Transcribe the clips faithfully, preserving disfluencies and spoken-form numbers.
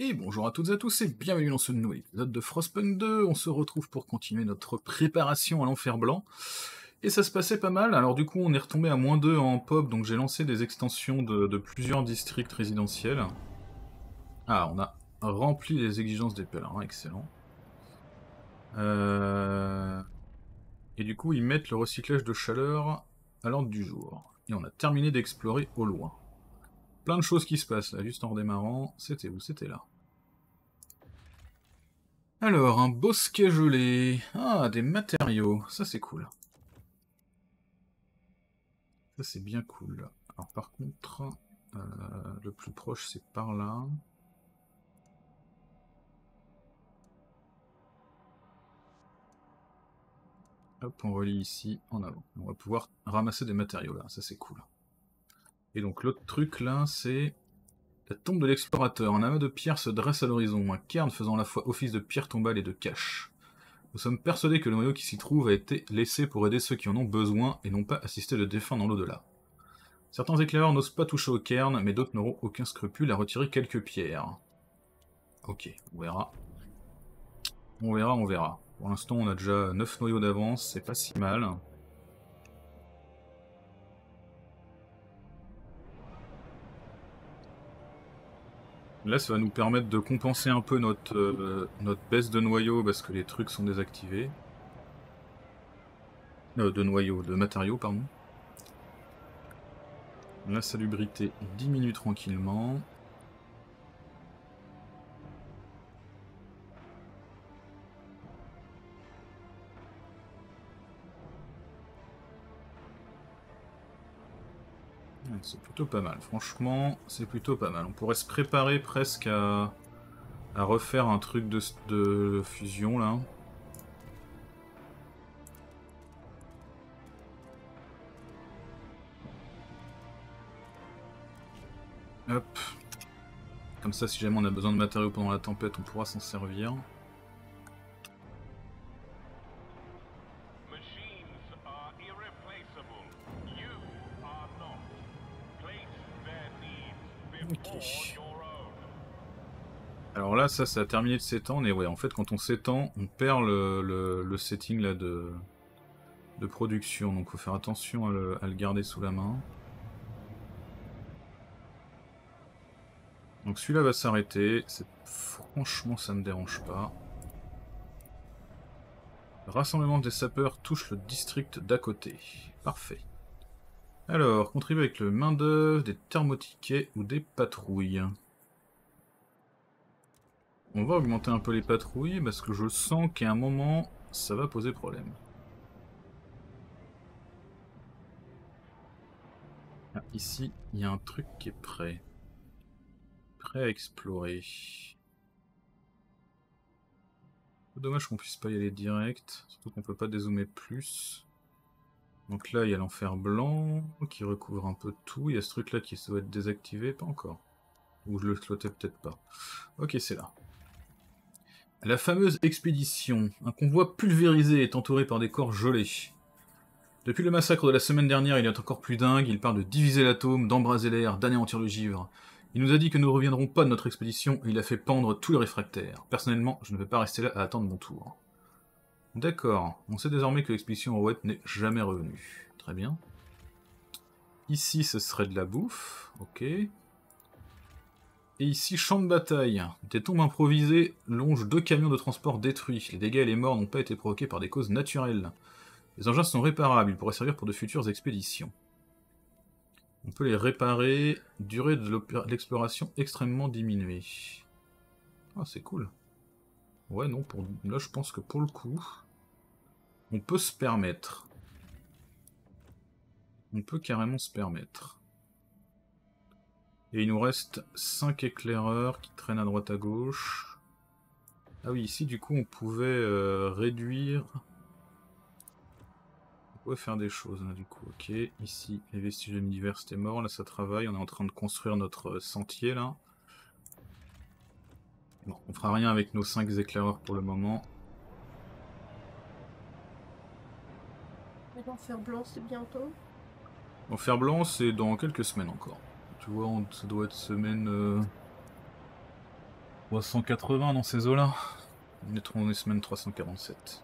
Et bonjour à toutes et à tous et bienvenue dans ce nouvel épisode de Frostpunk deux. On se retrouve pour continuer notre préparation à l'enfer blanc. Et ça se passait pas mal, alors du coup on est retombé à moins deux en pop, donc j'ai lancé des extensions de, de plusieurs districts résidentiels. Ah, on a rempli les exigences des pèlerins, excellent. Euh... Et du coup ils mettent le recyclage de chaleur à l'ordre du jour. Et on a terminé d'explorer au loin. Plein de choses qui se passent là, juste en redémarrant. C'était où? C'était là. Alors, un bosquet gelé. Ah, des matériaux. Ça, c'est cool. Ça, c'est bien cool. Alors, par contre, euh, le plus proche, c'est par là. Hop, on relie ici en avant. On va pouvoir ramasser des matériaux là. Ça, c'est cool. Et donc l'autre truc là, c'est la tombe de l'explorateur. Un amas de pierres se dresse à l'horizon, un cairn faisant à la fois office de pierre tombale et de cache. Nous sommes persuadés que le noyau qui s'y trouve a été laissé pour aider ceux qui en ont besoin et n'ont pas assisté de défunt dans l'au-delà. Certains éclaireurs n'osent pas toucher au cairn, mais d'autres n'auront aucun scrupule à retirer quelques pierres. Ok, on verra. On verra, on verra. Pour l'instant, on a déjà neuf noyaux d'avance, c'est pas si mal. Là, ça va nous permettre de compenser un peu notre, euh, notre baisse de noyaux parce que les trucs sont désactivés. Euh, de noyaux, de matériaux, pardon. La salubrité diminue tranquillement. C'est plutôt pas mal, franchement, c'est plutôt pas mal. On pourrait se préparer presque à, à refaire un truc de, de fusion, là. Hop. Comme ça, si jamais on a besoin de matériaux pendant la tempête, on pourra s'en servir. Alors là, ça, ça a terminé de s'étendre, et ouais, en fait, quand on s'étend, on perd le, le, le setting là de, de production, donc faut faire attention à le, à le garder sous la main. Donc celui-là va s'arrêter, franchement, ça me dérange pas. Le rassemblement des sapeurs touche le district d'à côté, parfait. Alors, contribuer avec le main-d'œuvre, des thermotiquets ou des patrouilles. On va augmenter un peu les patrouilles parce que je sens qu'à un moment, ça va poser problème. Ah, ici, il y a un truc qui est prêt. Prêt à explorer. Dommage qu'on puisse pas y aller direct, surtout qu'on peut pas dézoomer plus. Donc là, il y a l'enfer blanc qui recouvre un peu tout. Il y a ce truc-là qui doit être désactivé, pas encore. Ou je le clotais peut-être pas. Ok, c'est là. La fameuse expédition. Un convoi pulvérisé est entouré par des corps gelés. Depuis le massacre de la semaine dernière, il est encore plus dingue. Il parle de diviser l'atome, d'embraser l'air, d'anéantir le givre. Il nous a dit que nous ne reviendrons pas de notre expédition et il a fait pendre tous les réfractaires. Personnellement, je ne vais pas rester là à attendre mon tour. D'accord, on sait désormais que l'expédition en Ouette n'est jamais revenue. Très bien. Ici, ce serait de la bouffe. Ok. Et ici, champ de bataille. Des tombes improvisées longent deux camions de transport détruits. Les dégâts et les morts n'ont pas été provoqués par des causes naturelles. Les engins sont réparables. Ils pourraient servir pour de futures expéditions. On peut les réparer. Durée de l'exploration extrêmement diminuée. Ah, oh, c'est cool. Ouais, non, pour... là, je pense que pour le coup... On peut se permettre. On peut carrément se permettre. Et il nous reste cinq éclaireurs qui traînent à droite à gauche. Ah oui, ici du coup on pouvait euh, réduire... On pouvait faire des choses là du coup, ok. Ici, les vestiges de l'univers c'était mort, là ça travaille, on est en train de construire notre sentier là. Bon, on fera rien avec nos cinq éclaireurs pour le moment. L'enfer blanc, c'est bientôt. L'enfer blanc, c'est dans quelques semaines encore. Tu vois, on, ça doit être semaine... Euh... trois cent quatre-vingts dans ces eaux-là. On est dans les semaines trois cent quarante-sept.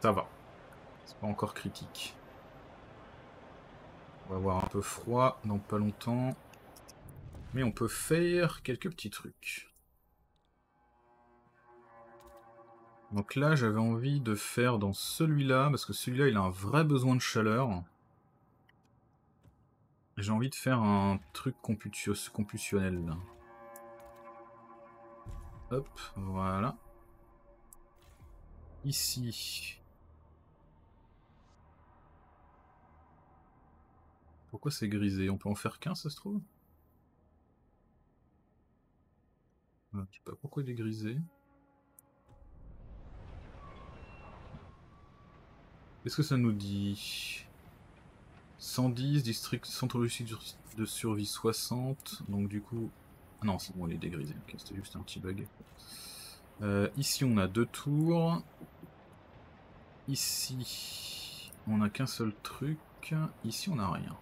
Ça va. C'est pas encore critique. On va avoir un peu froid dans pas longtemps. Mais on peut faire quelques petits trucs. Donc là, j'avais envie de faire dans celui-là, parce que celui-là, il a un vrai besoin de chaleur. J'ai envie de faire un truc compulsionnel. Hop, voilà. Ici. Pourquoi c'est grisé? On peut en faire qu'un, ça se trouve? Je sais pas pourquoi il est grisé. Qu'est-ce que ça nous dit? cent dix, district, centre de survie soixante, donc du coup... Ah non, c'est bon, elle est dégrisée, okay, c'était juste un petit bug. Euh, ici, on a deux tours. Ici, on n'a qu'un seul truc. Ici, on n'a rien.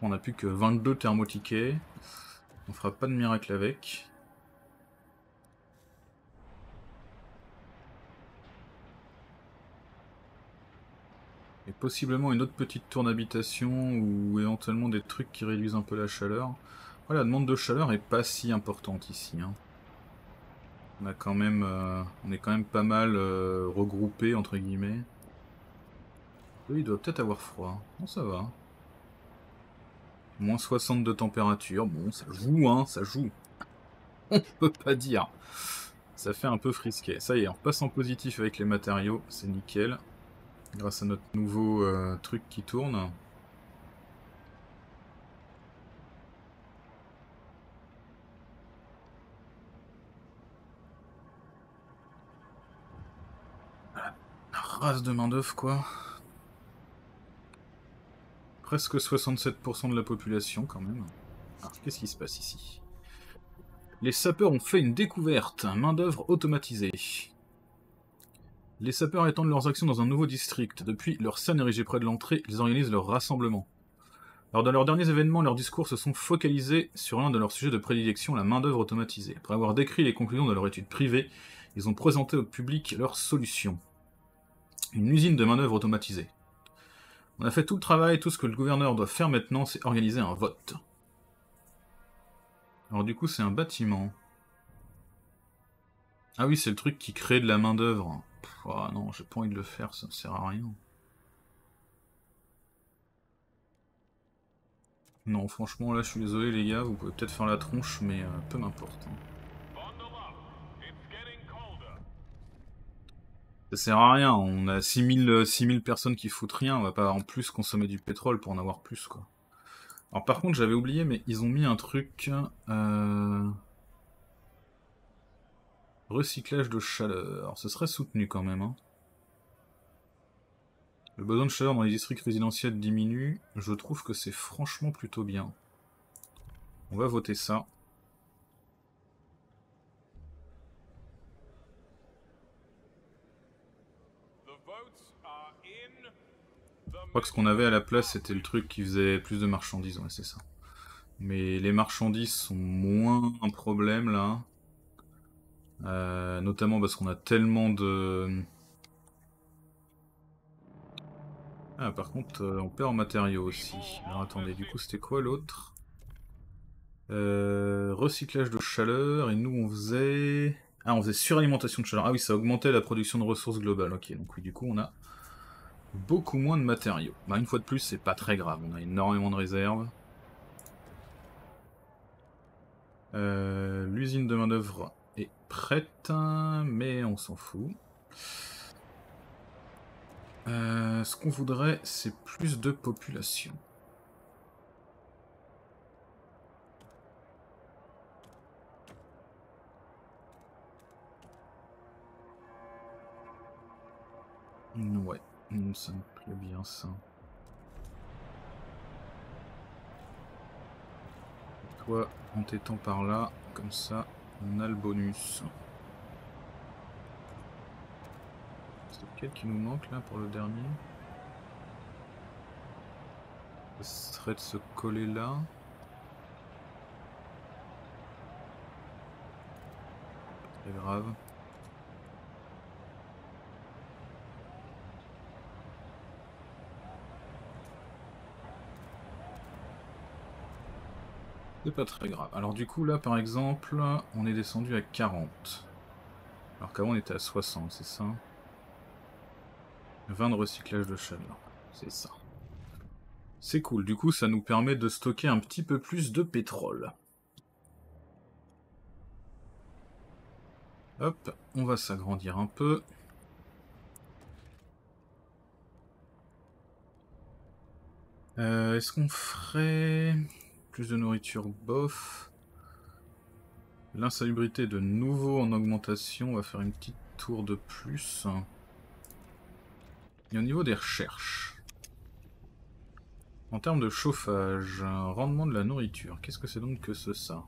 On n'a plus que vingt-deux thermotiquets. On fera pas de miracle avec. Et possiblement une autre petite tour d'habitation ou éventuellement des trucs qui réduisent un peu la chaleur. Voilà, la demande de chaleur est pas si importante ici. Hein. On a quand même, euh, on est quand même pas mal euh, regroupé entre guillemets. Lui, il doit peut-être avoir froid. Bon, ça va. Moins soixante de température. Bon, ça joue, hein, ça joue. On peut pas dire. Ça fait un peu frisquet. Ça y est, on passe en positif avec les matériaux. C'est nickel. Grâce à notre nouveau euh, truc qui tourne. La race de main d'œuvre, quoi. Presque soixante-sept pour cent de la population, quand même. Ah, qu'est-ce qui se passe ici? Les sapeurs ont fait une découverte, main d'œuvre automatisée. Les sapeurs étendent leurs actions dans un nouveau district. Depuis leur scène érigée près de l'entrée, ils organisent leur rassemblement. Lors de leurs derniers événements, leurs discours se sont focalisés sur l'un de leurs sujets de prédilection, la main-d'œuvre automatisée. Après avoir décrit les conclusions de leur étude privée, ils ont présenté au public leur solution. Une usine de main-d'œuvre automatisée. On a fait tout le travail, tout ce que le gouverneur doit faire maintenant, c'est organiser un vote. Alors du coup, c'est un bâtiment. Ah oui, c'est le truc qui crée de la main-d'œuvre. Oh non, j'ai pas envie de le faire, ça ne sert à rien. Non, franchement, là, je suis désolé, les gars, vous pouvez peut-être faire la tronche, mais euh, peu m'importe. Ça sert à rien, on a six mille personnes qui foutent rien, on va pas en plus consommer du pétrole pour en avoir plus, quoi. Alors, par contre, j'avais oublié, mais ils ont mis un truc... Euh... Recyclage de chaleur, ce serait soutenu quand même. Hein. Le besoin de chaleur dans les districts résidentiels diminue, je trouve que c'est franchement plutôt bien. On va voter ça. Je crois que ce qu'on avait à la place c'était le truc qui faisait plus de marchandises, ouais c'est ça. Mais les marchandises sont moins un problème là. Euh, notamment parce qu'on a tellement de... Ah par contre euh, on perd en matériaux aussi. Alors attendez, du coup c'était quoi l'autre? euh, Recyclage de chaleur, et nous on faisait... Ah on faisait suralimentation de chaleur. Ah oui, ça augmentait la production de ressources globales. Ok, donc oui, du coup on a beaucoup moins de matériaux. Bah une fois de plus c'est pas très grave, on a énormément de réserves. Euh, L'usine de main d'œuvre est prête, mais on s'en fout. Euh, ce qu'on voudrait, c'est plus de population. Ouais, ça me plaît bien ça. Toi, en t'étend par là, comme ça. On a le bonus. C'est lequel qui nous manque là pour le dernier? Ce serait de se coller là. pas grave. C'est pas très grave. Alors du coup là par exemple, on est descendu à quarante. Alors qu'avant on était à soixante, c'est ça? vingt de recyclage de chaleur, c'est ça. C'est cool, du coup ça nous permet de stocker un petit peu plus de pétrole. Hop, on va s'agrandir un peu. Euh, Est-ce qu'on ferait plus de nourriture bof? L'insalubrité de nouveau en augmentation, on va faire une petite tour de plus. Et au niveau des recherches... En termes de chauffage, rendement de la nourriture, qu'est-ce que c'est donc que ce ça?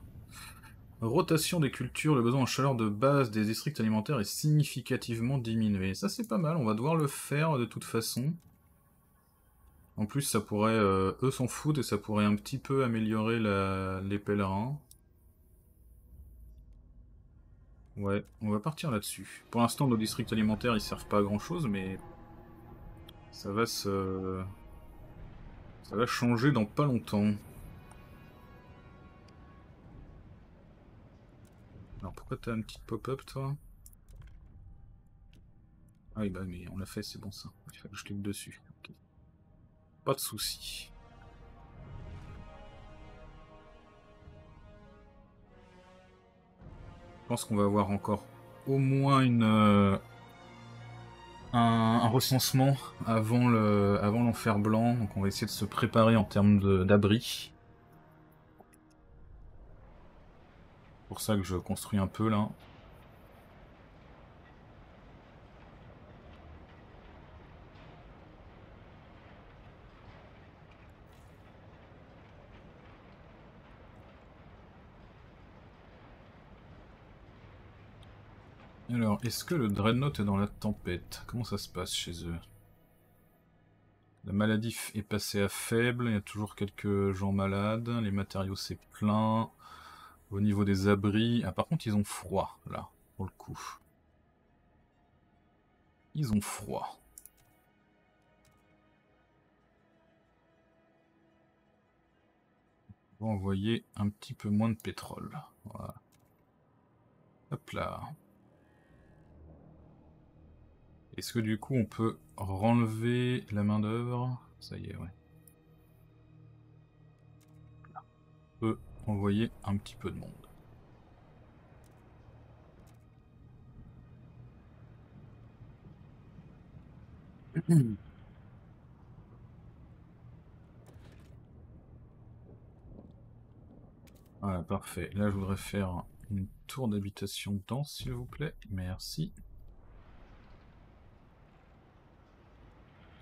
Rotation des cultures, le besoin en chaleur de base des districts alimentaires est significativement diminué. Ça c'est pas mal, on va devoir le faire de toute façon. En plus ça pourrait, euh, eux s'en foutent et ça pourrait un petit peu améliorer la, les pèlerins. Ouais, on va partir là-dessus. Pour l'instant nos districts alimentaires ils servent pas à grand chose mais... Ça va se... Ça va changer dans pas longtemps. Alors pourquoi t'as une petite pop-up toi? Ah oui bah mais on l'a fait, c'est bon ça. Il faut que je clique dessus. Okay. Pas de soucis. Je pense qu'on va avoir encore au moins une... Euh... Un, un recensement avant le, avant l'enfer blanc, donc on va essayer de se préparer en termes d'abri. C'est pour ça que je construis un peu là. Alors, est-ce que le Dreadnought est dans la tempête? Comment ça se passe chez eux? La maladie est passée à faible, il y a toujours quelques gens malades, les matériaux c'est plein. Au niveau des abris... Ah par contre ils ont froid, là, pour le coup. Ils ont froid. On va envoyer un petit peu moins de pétrole. Voilà. Hop là. Est-ce que du coup on peut renlever la main d'œuvre? Ça y est, ouais. On peut envoyer un petit peu de monde. Mmh. Voilà, parfait. Là, je voudrais faire une tour d'habitation dense, s'il vous plaît. Merci.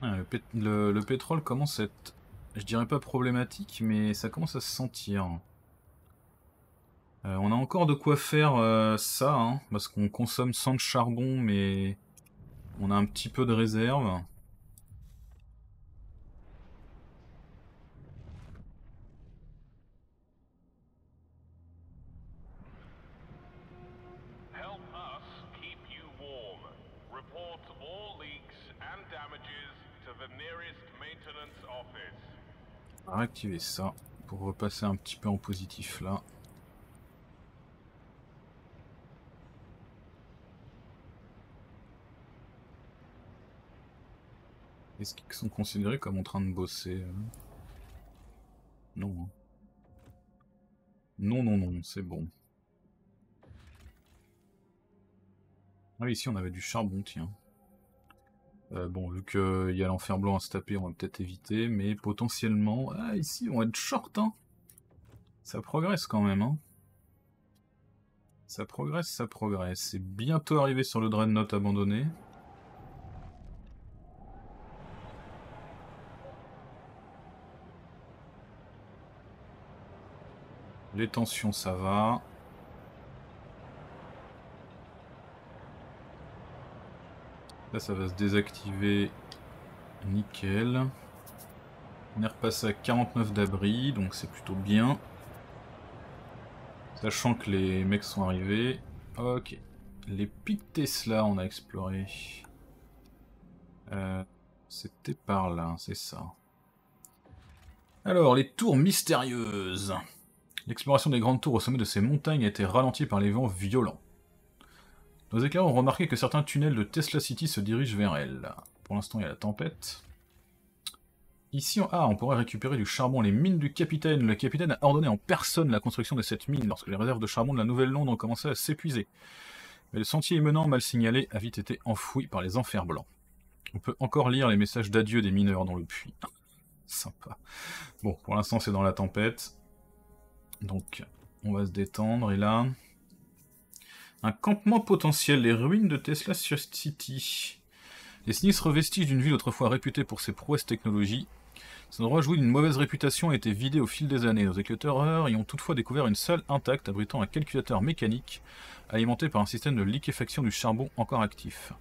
Le, pét le, le pétrole commence à être, je dirais pas problématique, mais ça commence à se sentir. Euh, on a encore de quoi faire euh, ça, hein, parce qu'on consomme sans de charbon, mais on a un petit peu de réserve. On va réactiver ça pour repasser un petit peu en positif là. Est-ce qu'ils sont considérés comme en train de bosser? Non. Non, non, non, c'est bon. Ah, ici on avait du charbon, tiens. Euh, bon, vu qu'il euh, y a l'enfer blanc à se taper, on va peut-être éviter, mais potentiellement... Ah, ici, on va être short, hein. Ça progresse quand même, hein. Ça progresse, ça progresse. C'est bientôt arrivé sur le Dreadnought abandonné. Les tensions, ça va. Là, ça va se désactiver. Nickel. On est repassé à quarante-neuf d'abri, donc c'est plutôt bien. Sachant que les mecs sont arrivés. Ok. les pics Tesla, on a exploré. Euh, C'était par là, c'est ça. Alors, les tours mystérieuses. L'exploration des grandes tours au sommet de ces montagnes a été ralentie par les vents violents. Nos éclaireurs ont remarqué que certains tunnels de Tesla City se dirigent vers elle. Pour l'instant, il y a la tempête. Ici, on... Ah, on pourrait récupérer du charbon. Les mines du capitaine. Le capitaine a ordonné en personne la construction de cette mine lorsque les réserves de charbon de la Nouvelle-Londres ont commencé à s'épuiser. Mais le sentier émenant, mal signalé, a vite été enfoui par les enfers blancs. On peut encore lire les messages d'adieu des mineurs dans le puits. Sympa. Bon, pour l'instant, c'est dans la tempête. Donc, on va se détendre. Et là... Un campement potentiel, les ruines de Tesla City. Les sinistres vestiges d'une ville autrefois réputée pour ses prouesses technologiques. Cet endroit jouit d'une mauvaise réputation et a été vidé au fil des années. Nos éclaireurs y ont toutefois découvert une salle intacte abritant un calculateur mécanique alimenté par un système de liquéfaction du charbon encore actif.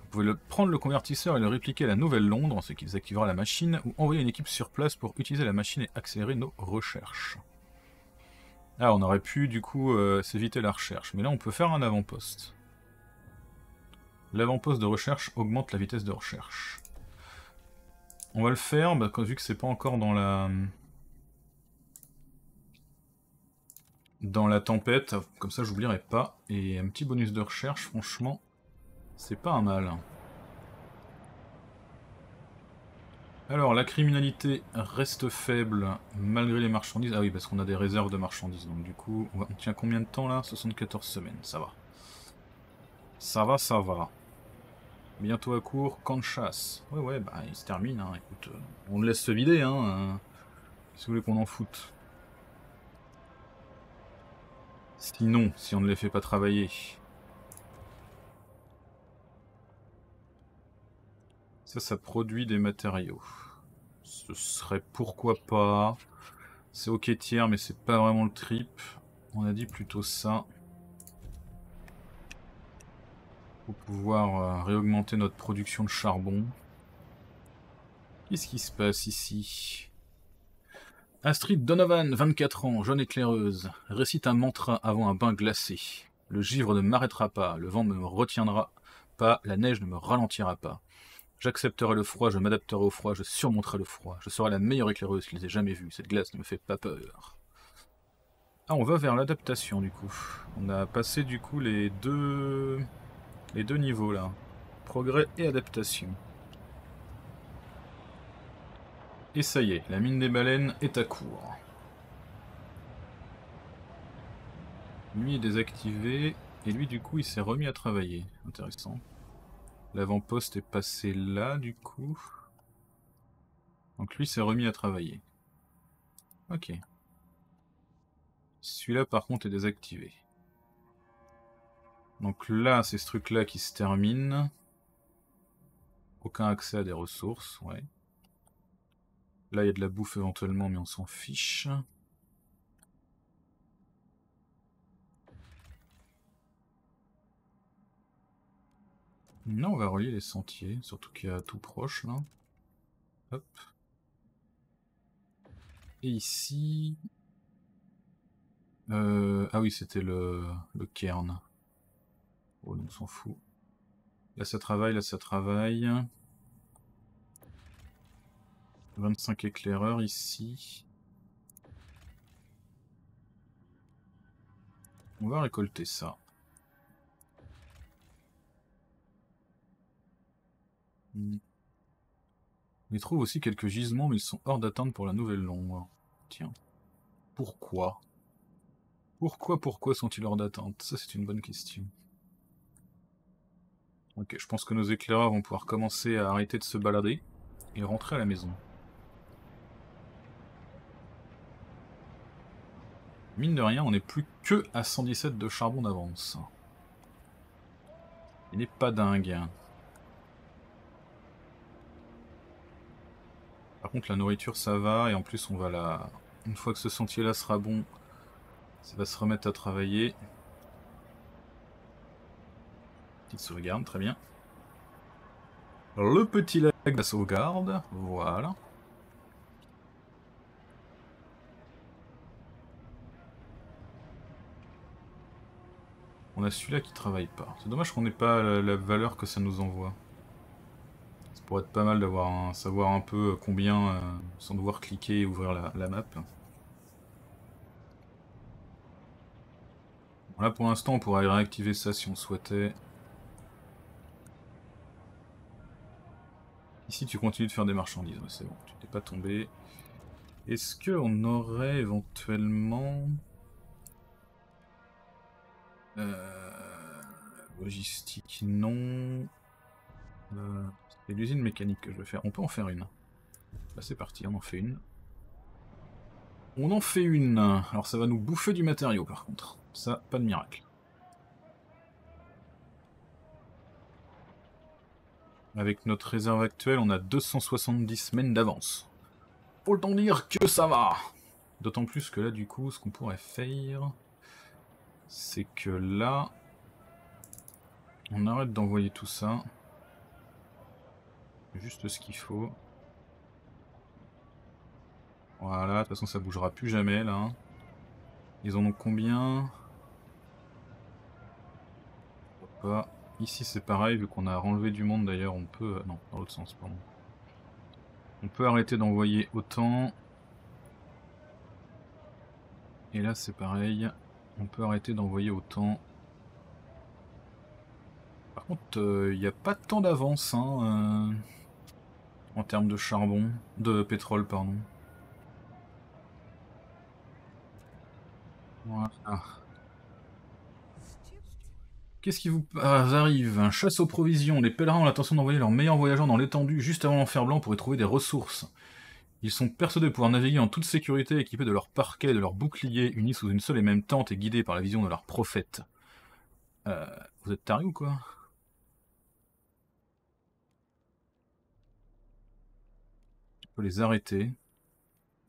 Vous pouvez le prendre le convertisseur et le répliquer à la Nouvelle-Londres, ce qui désactivera la machine, ou envoyer une équipe sur place pour utiliser la machine et accélérer nos recherches. Ah, on aurait pu, du coup, euh, s'éviter la recherche. Mais là, on peut faire un avant-poste. L'avant-poste de recherche augmente la vitesse de recherche. On va le faire, bah, vu que c'est pas encore dans la... Dans la tempête. Comme ça, j'oublierai pas. Et un petit bonus de recherche, franchement, c'est pas un mal. Alors, la criminalité reste faible malgré les marchandises. Ah oui, parce qu'on a des réserves de marchandises. Donc du coup, on, va... on tient combien de temps là? soixante-quatorze semaines, ça va. Ça va, ça va. Bientôt à court, camp de chasse. Ouais, ouais, bah il se termine, hein. Écoute, on le laisse se vider, hein. Euh... Si vous voulez qu'on en foute. Sinon, si on ne les fait pas travailler... Ça, ça produit des matériaux. Ce serait pourquoi pas. C'est ok tiers, mais c'est pas vraiment le trip. On a dit plutôt ça. Pour pouvoir euh, réaugmenter notre production de charbon. Qu'est-ce qui se passe ici? Astrid Donovan, vingt-quatre ans, jeune éclaireuse, récite un mantra avant un bain glacé. Le givre ne m'arrêtera pas, le vent ne me retiendra pas, la neige ne me ralentira pas. J'accepterai le froid, je m'adapterai au froid, je surmonterai le froid. Je serai la meilleure éclaireuse qu'ils aient jamais vue. Cette glace ne me fait pas peur. Ah, on va vers l'adaptation, du coup. On a passé, du coup, les deux... Les deux niveaux, là. Progrès et adaptation. Et ça y est, la mine des baleines est à court. Lui est désactivé, et lui, du coup, il s'est remis à travailler. Intéressant. L'avant-poste est passé là, du coup. Donc lui s'est remis à travailler. Ok. Celui-là, par contre, est désactivé. Donc là, c'est ce truc-là qui se termine. Aucun accès à des ressources, ouais. Là, il y a de la bouffe éventuellement, mais on s'en fiche. Non, on va relier les sentiers, surtout qu'il y a tout proche, là. Hop. Et ici... Euh... Ah oui, c'était le... le cairn. Oh, on s'en fout. Là, ça travaille, là, ça travaille. vingt-cinq éclaireurs, ici. On va récolter ça. On y trouve aussi quelques gisements, mais ils sont hors d'atteinte pour la Nouvelle-Londres. Tiens. Pourquoi? Pourquoi, pourquoi sont-ils hors d'atteinte? Ça, c'est une bonne question. Ok, je pense que nos éclaireurs vont pouvoir commencer à arrêter de se balader et rentrer à la maison. Mine de rien, on n'est plus que à cent dix-sept de charbon d'avance. Il n'est pas dingue. Par contre, la nourriture, ça va, et en plus, on va la... Une fois que ce sentier-là sera bon, ça va se remettre à travailler. Petite sauvegarde, très bien. Le petit lag de la sauvegarde, voilà. On a celui-là qui travaille pas. C'est dommage qu'on n'ait pas la, la valeur que ça nous envoie. Ça pourrait être pas mal d'avoir un, savoir un peu combien, euh, sans devoir cliquer et ouvrir la, la map. Bon, là pour l'instant on pourrait réactiver ça si on souhaitait. Ici tu continues de faire des marchandises, c'est bon, tu t'es pas tombé. Est-ce qu'on aurait éventuellement... Euh, logistique, non. Euh, c'est l'usine mécanique que je veux faire. On peut en faire une. Bah, c'est parti, on en fait une. On en fait une. Alors ça va nous bouffer du matériau par contre. Ça, pas de miracle. Avec notre réserve actuelle, on a deux cent soixante-dix semaines d'avance. Faut le temps dire que ça va. D'autant plus que là, du coup, ce qu'on pourrait faire... C'est que là, on arrête d'envoyer tout ça. Juste ce qu'il faut. Voilà, de toute façon ça bougera plus jamais là. Ils en ont combien? Pas. Ici c'est pareil, vu qu'on a renlevé du monde d'ailleurs, on peut... Non, dans l'autre sens, pardon. On peut arrêter d'envoyer autant. Et là c'est pareil. On peut arrêter d'envoyer autant. Par contre, il euh, n'y a pas tant d'avance hein, euh, en termes de charbon, de pétrole, pardon. Voilà. Qu'est-ce qui vous arrive? Chasse aux provisions. Les pèlerins ont l'intention d'envoyer leurs meilleurs voyageurs dans l'étendue juste avant l'enfer blanc pour y trouver des ressources. Ils sont persuadés de pouvoir naviguer en toute sécurité, équipés de leurs parquets et de leurs boucliers, unis sous une seule et même tente et guidés par la vision de leur prophète. Euh, vous êtes tarés ou quoi? On peut les arrêter.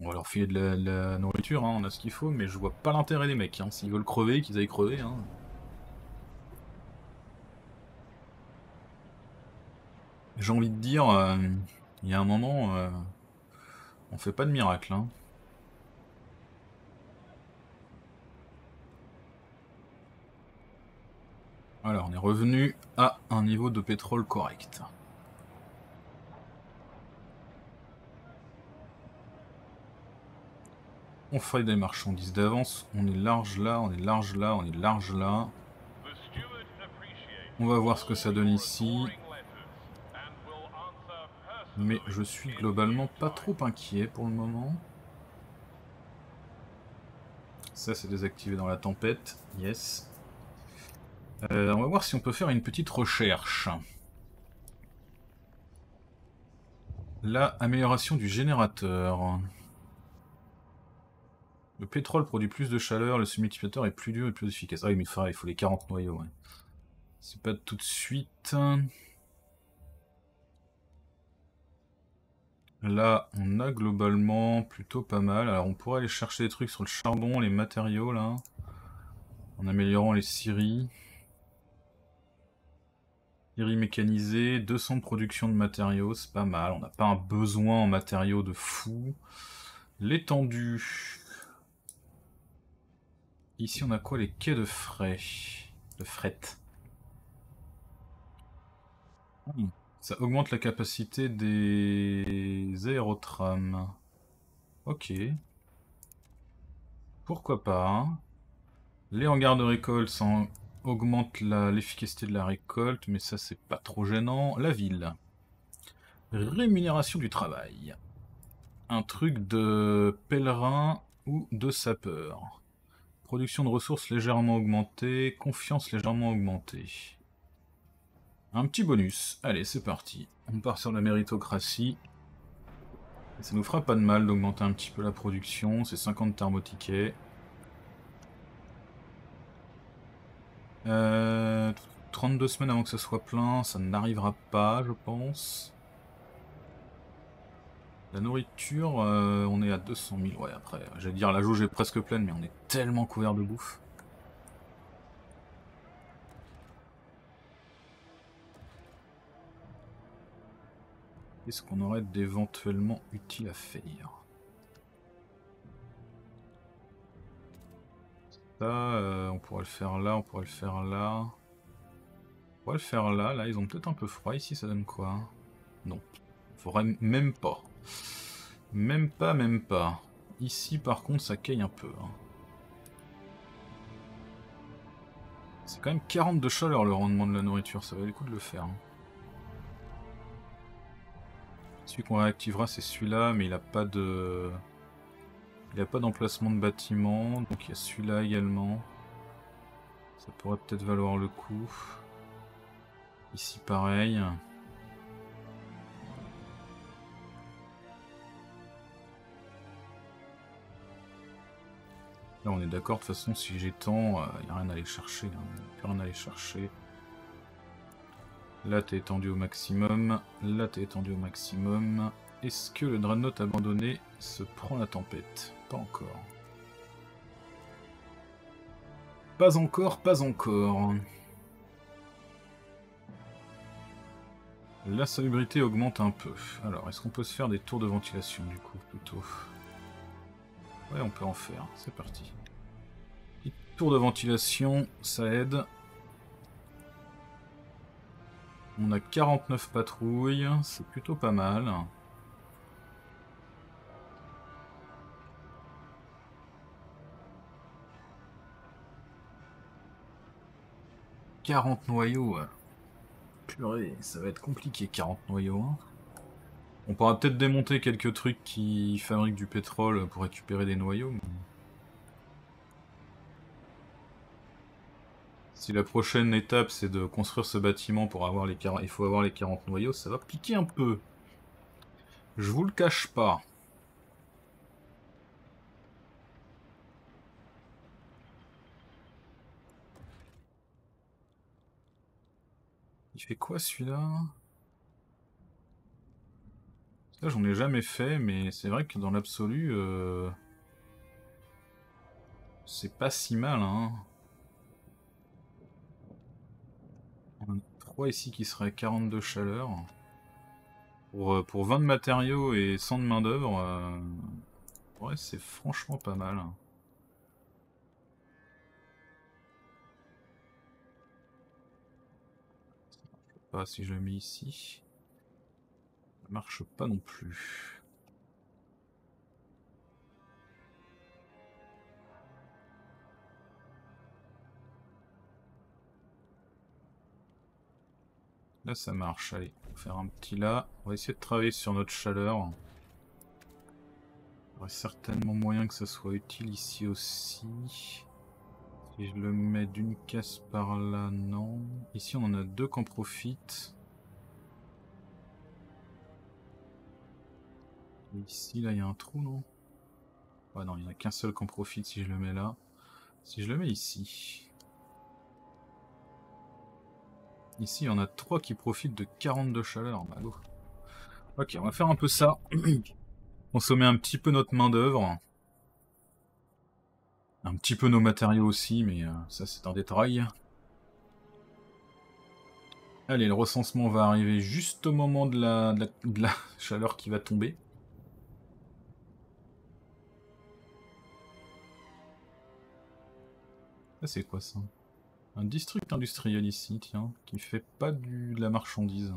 On va leur filer de la, de la nourriture, hein, on a ce qu'il faut, mais je vois pas l'intérêt des mecs. Hein. S'ils veulent crever, qu'ils aillent crever. Hein. J'ai envie de dire, euh, il y a un moment... Euh, on fait pas de miracle, hein. Alors, on est revenu à un niveau de pétrole correct. On fait des marchandises d'avance. On est large là, on est large là, on est large là. On va voir ce que ça donne ici. Mais je suis globalement pas trop inquiet pour le moment. Ça c'est désactivé dans la tempête, yes. Euh, on va voir si on peut faire une petite recherche. Là, amélioration du générateur. Le pétrole produit plus de chaleur, le multiplicateur est plus dur et plus efficace. Ah oui mais il faut les quarante noyaux. Ouais. C'est pas tout de suite... Là, on a globalement plutôt pas mal. Alors, on pourrait aller chercher des trucs sur le charbon, les matériaux, là. En améliorant les scieries. Scieries mécanisées, deux cents productions de matériaux, c'est pas mal. On n'a pas un besoin en matériaux de fou. L'étendue. Ici, on a quoi? Les quais de frais. De fret. Hum. Ça augmente la capacité des aérotrams. Ok. Pourquoi pas. Les hangars de récolte, ça augmente l'efficacité de la récolte, mais ça c'est pas trop gênant. La ville. Rémunération du travail. Un truc de pèlerin ou de sapeur. Production de ressources légèrement augmentée, confiance légèrement augmentée. Un petit bonus. Allez, c'est parti. On part sur la méritocratie. Et ça nous fera pas de mal d'augmenter un petit peu la production. C'est cinquante thermotiquets. Euh, trente-deux semaines avant que ça soit plein. Ça n'arrivera pas, je pense. La nourriture, euh, on est à deux cent mille. Ouais, après, j'allais dire la jauge est presque pleine, mais on est tellement couvert de bouffe. Qu'est-ce qu'on aurait d'éventuellement utile à faire? euh, on pourrait le faire là, on pourrait le faire là. On pourrait le faire là, là, ils ont peut-être un peu froid ici, ça donne quoi? Non, faudrait même pas. Même pas, même pas. Ici par contre ça caille un peu. Hein. C'est quand même quarante de chaleur le rendement de la nourriture, ça valait le coup de le faire. Hein. Celui qu'on réactivera c'est celui-là, mais il n'a pas de... Il n'a pas d'emplacement de bâtiment, donc il y a celui-là également. Ça pourrait peut-être valoir le coup. Ici pareil. Là on est d'accord, de toute façon si j'ai temps, il n'y a rien à aller chercher. Hein. Plus rien à aller chercher. Là t'es étendu au maximum, là t'es étendu au maximum. Est-ce que le Dreadnought abandonné se prend la tempête? Pas encore. Pas encore, pas encore. La salubrité augmente un peu. Alors, est-ce qu'on peut se faire des tours de ventilation du coup, plutôt? Ouais, on peut en faire. C'est parti. Petite tour de ventilation, ça aide. On a quarante-neuf patrouilles, c'est plutôt pas mal. quarante noyaux. Purée, ça va être compliqué, quarante noyaux. Hein. On pourra peut-être démonter quelques trucs qui fabriquent du pétrole pour récupérer des noyaux. Mais... si la prochaine étape c'est de construire ce bâtiment pour avoir les quarante... il faut avoir les quarante noyaux, ça va piquer un peu. Je vous le cache pas. Il fait quoi celui-là? Ça j'en ai jamais fait, mais c'est vrai que dans l'absolu, euh... c'est pas si mal. Hein. On a trois ici qui seraient à quarante de chaleur. Pour, pour vingt de matériaux et cent de main d'œuvre, euh... ouais, c'est franchement pas mal. Pas si je le mets ici, ça marche pas non plus. Là ça marche, allez, on va faire un petit là, on va essayer de travailler sur notre chaleur. Il y aurait certainement moyen que ça soit utile ici aussi. Et je le mets d'une case par là, non. Ici on en a deux qu'on profite. Et ici, là il y a un trou, non? Ouais, non, il n'y en a qu'un seul qu'on profite si je le mets là. Si je le mets ici. Ici, il y en a trois qui profitent de quarante de chaleur. Bah, go. Ok, on va faire un peu ça. On se met un petit peu notre main d'œuvre. Un petit peu nos matériaux aussi, mais ça c'est un détail. Allez, le recensement va arriver juste au moment de la, de la, de la chaleur qui va tomber. Ah, c'est quoi ça? Un district industriel ici, tiens, qui fait pas du, de la marchandise.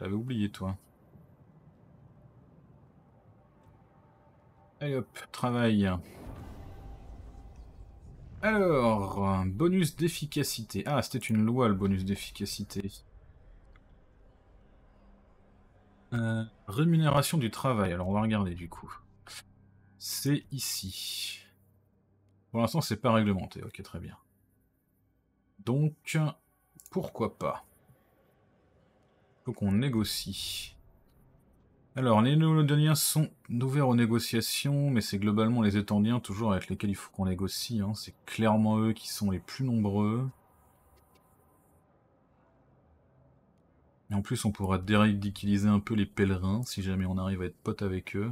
J'avais oublié, toi. Allez hop, travail. Alors, bonus d'efficacité. Ah, c'était une loi le bonus d'efficacité. Euh, rémunération du travail. Alors, on va regarder du coup. C'est ici. Pour l'instant, c'est pas réglementé. Ok, très bien. Donc, pourquoi pas? Faut qu'on négocie. Alors, les Néo-Londoniens sont ouverts aux négociations, mais c'est globalement les Étendiens toujours avec lesquels il faut qu'on négocie. Hein. C'est clairement eux qui sont les plus nombreux. Et en plus, on pourra déridiculiser un peu les pèlerins, si jamais on arrive à être potes avec eux.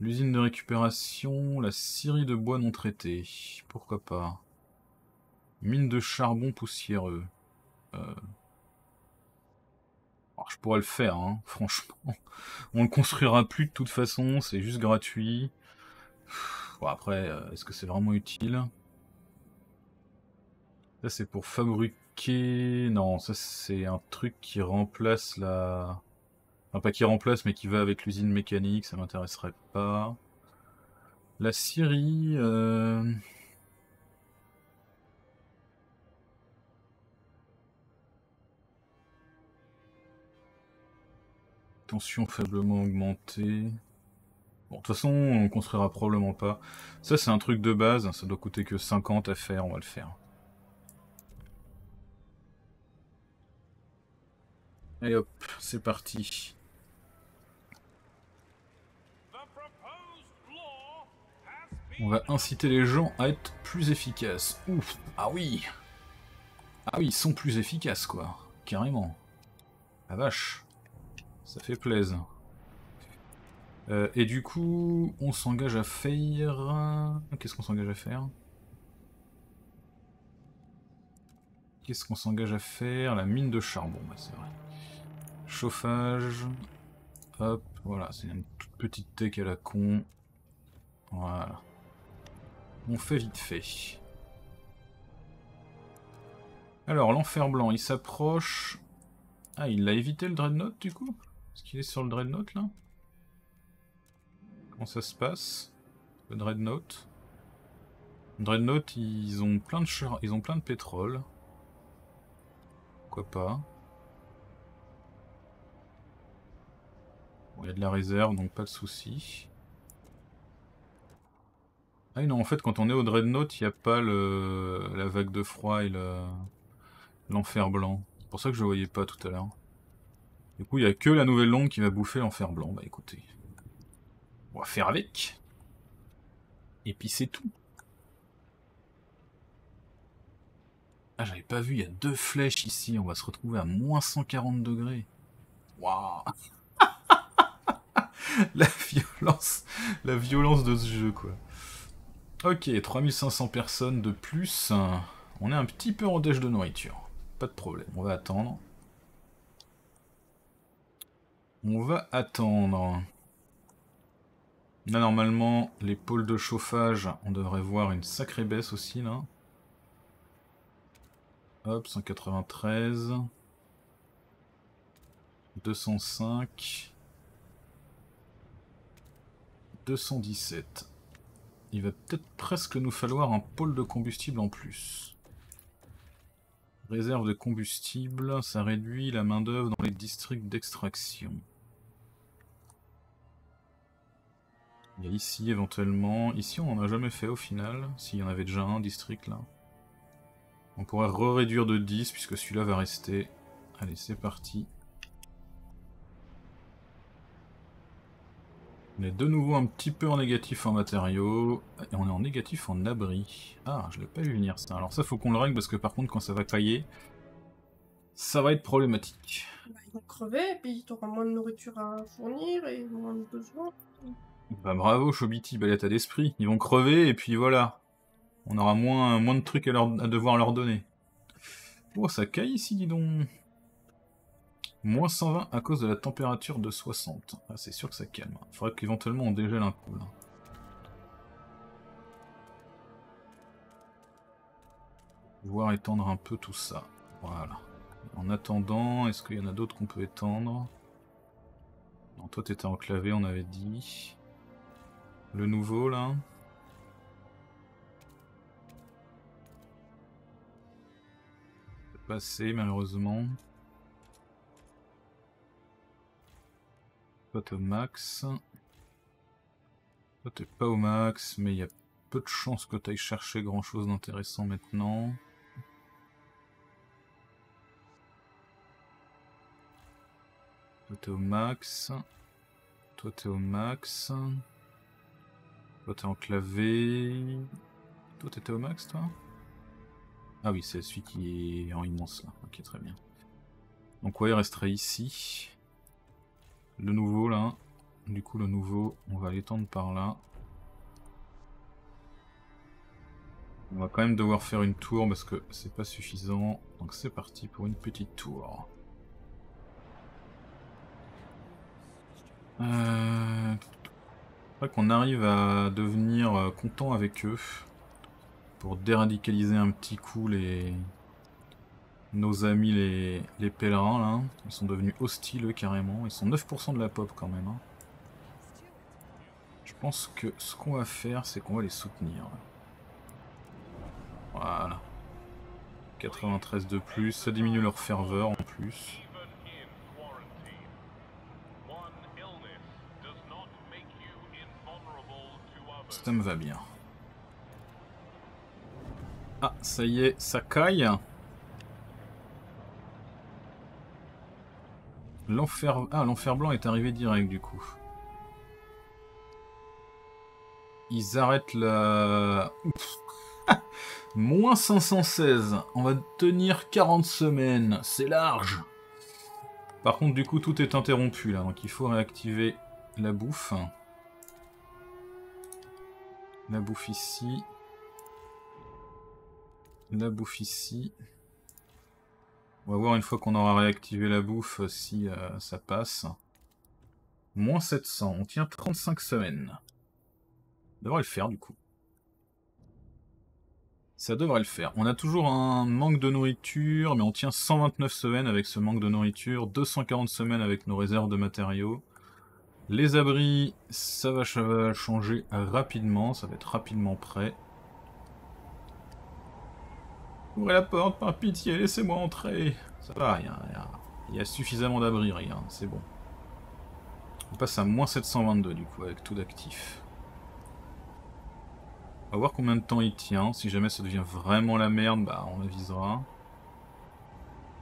L'usine de récupération, la scierie de bois non traitée, pourquoi pas. Mine de charbon poussiéreux. Euh... Alors, je pourrais le faire, hein, franchement. On le construira plus de toute façon, c'est juste gratuit. Bon, après, est-ce que c'est vraiment utile? Ça, c'est pour fabriquer... Non, ça, c'est un truc qui remplace la... Enfin, pas qui remplace, mais qui va avec l'usine mécanique, ça m'intéresserait pas. La Syrie... Euh... Tension faiblement augmentée. Bon, de toute façon, on ne construira probablement pas. Ça, c'est un truc de base. Ça doit coûter que cinquante à faire. On va le faire. Et hop, c'est parti. On va inciter les gens à être plus efficaces. Ouf, ah oui. Ah oui, ils sont plus efficaces, quoi. Carrément. La vache. Ça fait plaisir. Euh, et du coup, on s'engage à faire... Qu'est-ce qu'on s'engage à faire Qu'est-ce qu'on s'engage à faire La mine de charbon, bah c'est vrai. Chauffage. Hop, voilà, c'est une toute petite tech à la con. Voilà. On fait vite fait. Alors, l'enfer blanc, il s'approche... Ah, il l'a évité le Dreadnought, du coup? Est-ce qu'il est sur le Dreadnought, là? Comment ça se passe? Le Dreadnought. Le Dreadnought, ils ont plein de char... ils ont plein de pétrole. Pourquoi pas? Bon, il y a de la réserve, donc pas de souci. Ah non, en fait, quand on est au Dreadnought, il n'y a pas le... la vague de froid et le... l'enfer blanc. C'est pour ça que je ne voyais pas tout à l'heure. Du coup, il n'y a que la Nouvelle-Londres qui va bouffer l'enfer blanc. Bah écoutez, on va faire avec. Et puis c'est tout. Ah, j'avais pas vu, il y a deux flèches ici. On va se retrouver à moins cent quarante degrés. Waouh. La violence, la violence de ce jeu, quoi. Ok, trois mille cinq cents personnes de plus. On est un petit peu en dèche de nourriture. Pas de problème, on va attendre. On va attendre. Là, normalement, les pôles de chauffage, on devrait voir une sacrée baisse aussi, là. Hop, cent quatre-vingt-treize. deux cent cinq. deux cent dix-sept. Il va peut-être presque nous falloir un pôle de combustible en plus. Réserve de combustible, ça réduit la main-d'œuvre dans les districts d'extraction. Il y a ici éventuellement... Ici on n'en a jamais fait au final, s'il y en avait déjà un district là. On pourrait re-réduire de dix puisque celui-là va rester. Allez, c'est parti. On est de nouveau un petit peu en négatif en matériaux, et on est en négatif en abri. Ah, je l'ai pas vu venir ça. Alors ça, faut qu'on le règle, parce que par contre, quand ça va cailler, ça va être problématique. Bah, ils vont crever, et puis t'auras moins de nourriture à fournir, et moins de besoin. Bah bravo, Chobiti, bah t'as d'esprit. Ils vont crever, et puis voilà. On aura moins, moins de trucs à, leur, à devoir leur donner. Oh, ça caille ici, dis donc. Moins cent vingt à cause de la température de soixante. Ah, c'est sûr que ça calme. Il faudrait qu'éventuellement on dégèle un coup, là. Pouvoir étendre un peu tout ça. Voilà. En attendant, est-ce qu'il y en a d'autres qu'on peut étendre? Non, toi t'étais enclavé, on avait dit. Le nouveau, là. C'est passé, malheureusement. Au max. Toi t'es pas au max, mais il y a peu de chances que tu ailles chercher grand chose d'intéressant maintenant. Toi t'es au max. Toi t'es au max. Toi t'es enclavé. Toi t'étais au max, toi? Ah oui, c'est celui qui est en immense là. Ok, très bien. Donc ouais, il resterait ici. Le nouveau là, du coup le nouveau, on va l'étendre par là. On va quand même devoir faire une tour parce que c'est pas suffisant, donc c'est parti pour une petite tour. Euh... Faudrait qu'on arrive à devenir content avec eux pour déradicaliser un petit coup les... nos amis les, les pèlerins là. Ils sont devenus hostiles carrément. Ils sont neuf pour cent de la pop quand même. Hein. Je pense que ce qu'on va faire, c'est qu'on va les soutenir. Voilà. quatre-vingt-treize de plus, ça diminue leur ferveur en plus. Ça me va bien. Ah, ça y est, ça caille. L'enfer... Ah, l'enfer blanc est arrivé direct du coup. Ils arrêtent la... Oups. Moins cinq cent seize, on va tenir quarante semaines, c'est large. Par contre du coup tout est interrompu là, donc il faut réactiver la bouffe. La bouffe ici. La bouffe ici. On va voir une fois qu'on aura réactivé la bouffe si euh, ça passe. Moins sept cents, on tient trente-cinq semaines. Ça devrait le faire du coup. Ça devrait le faire. On a toujours un manque de nourriture, mais on tient cent vingt-neuf semaines avec ce manque de nourriture, deux cent quarante semaines avec nos réserves de matériaux. Les abris, ça va changer rapidement, ça va être rapidement prêt. Ouvrez la porte, par pitié, laissez-moi entrer. Ça va, il y, a, y a suffisamment d'abris, regarde, c'est bon. On passe à moins sept cent vingt-deux du coup, avec tout d'actif. On va voir combien de temps il tient, si jamais ça devient vraiment la merde, bah on avisera.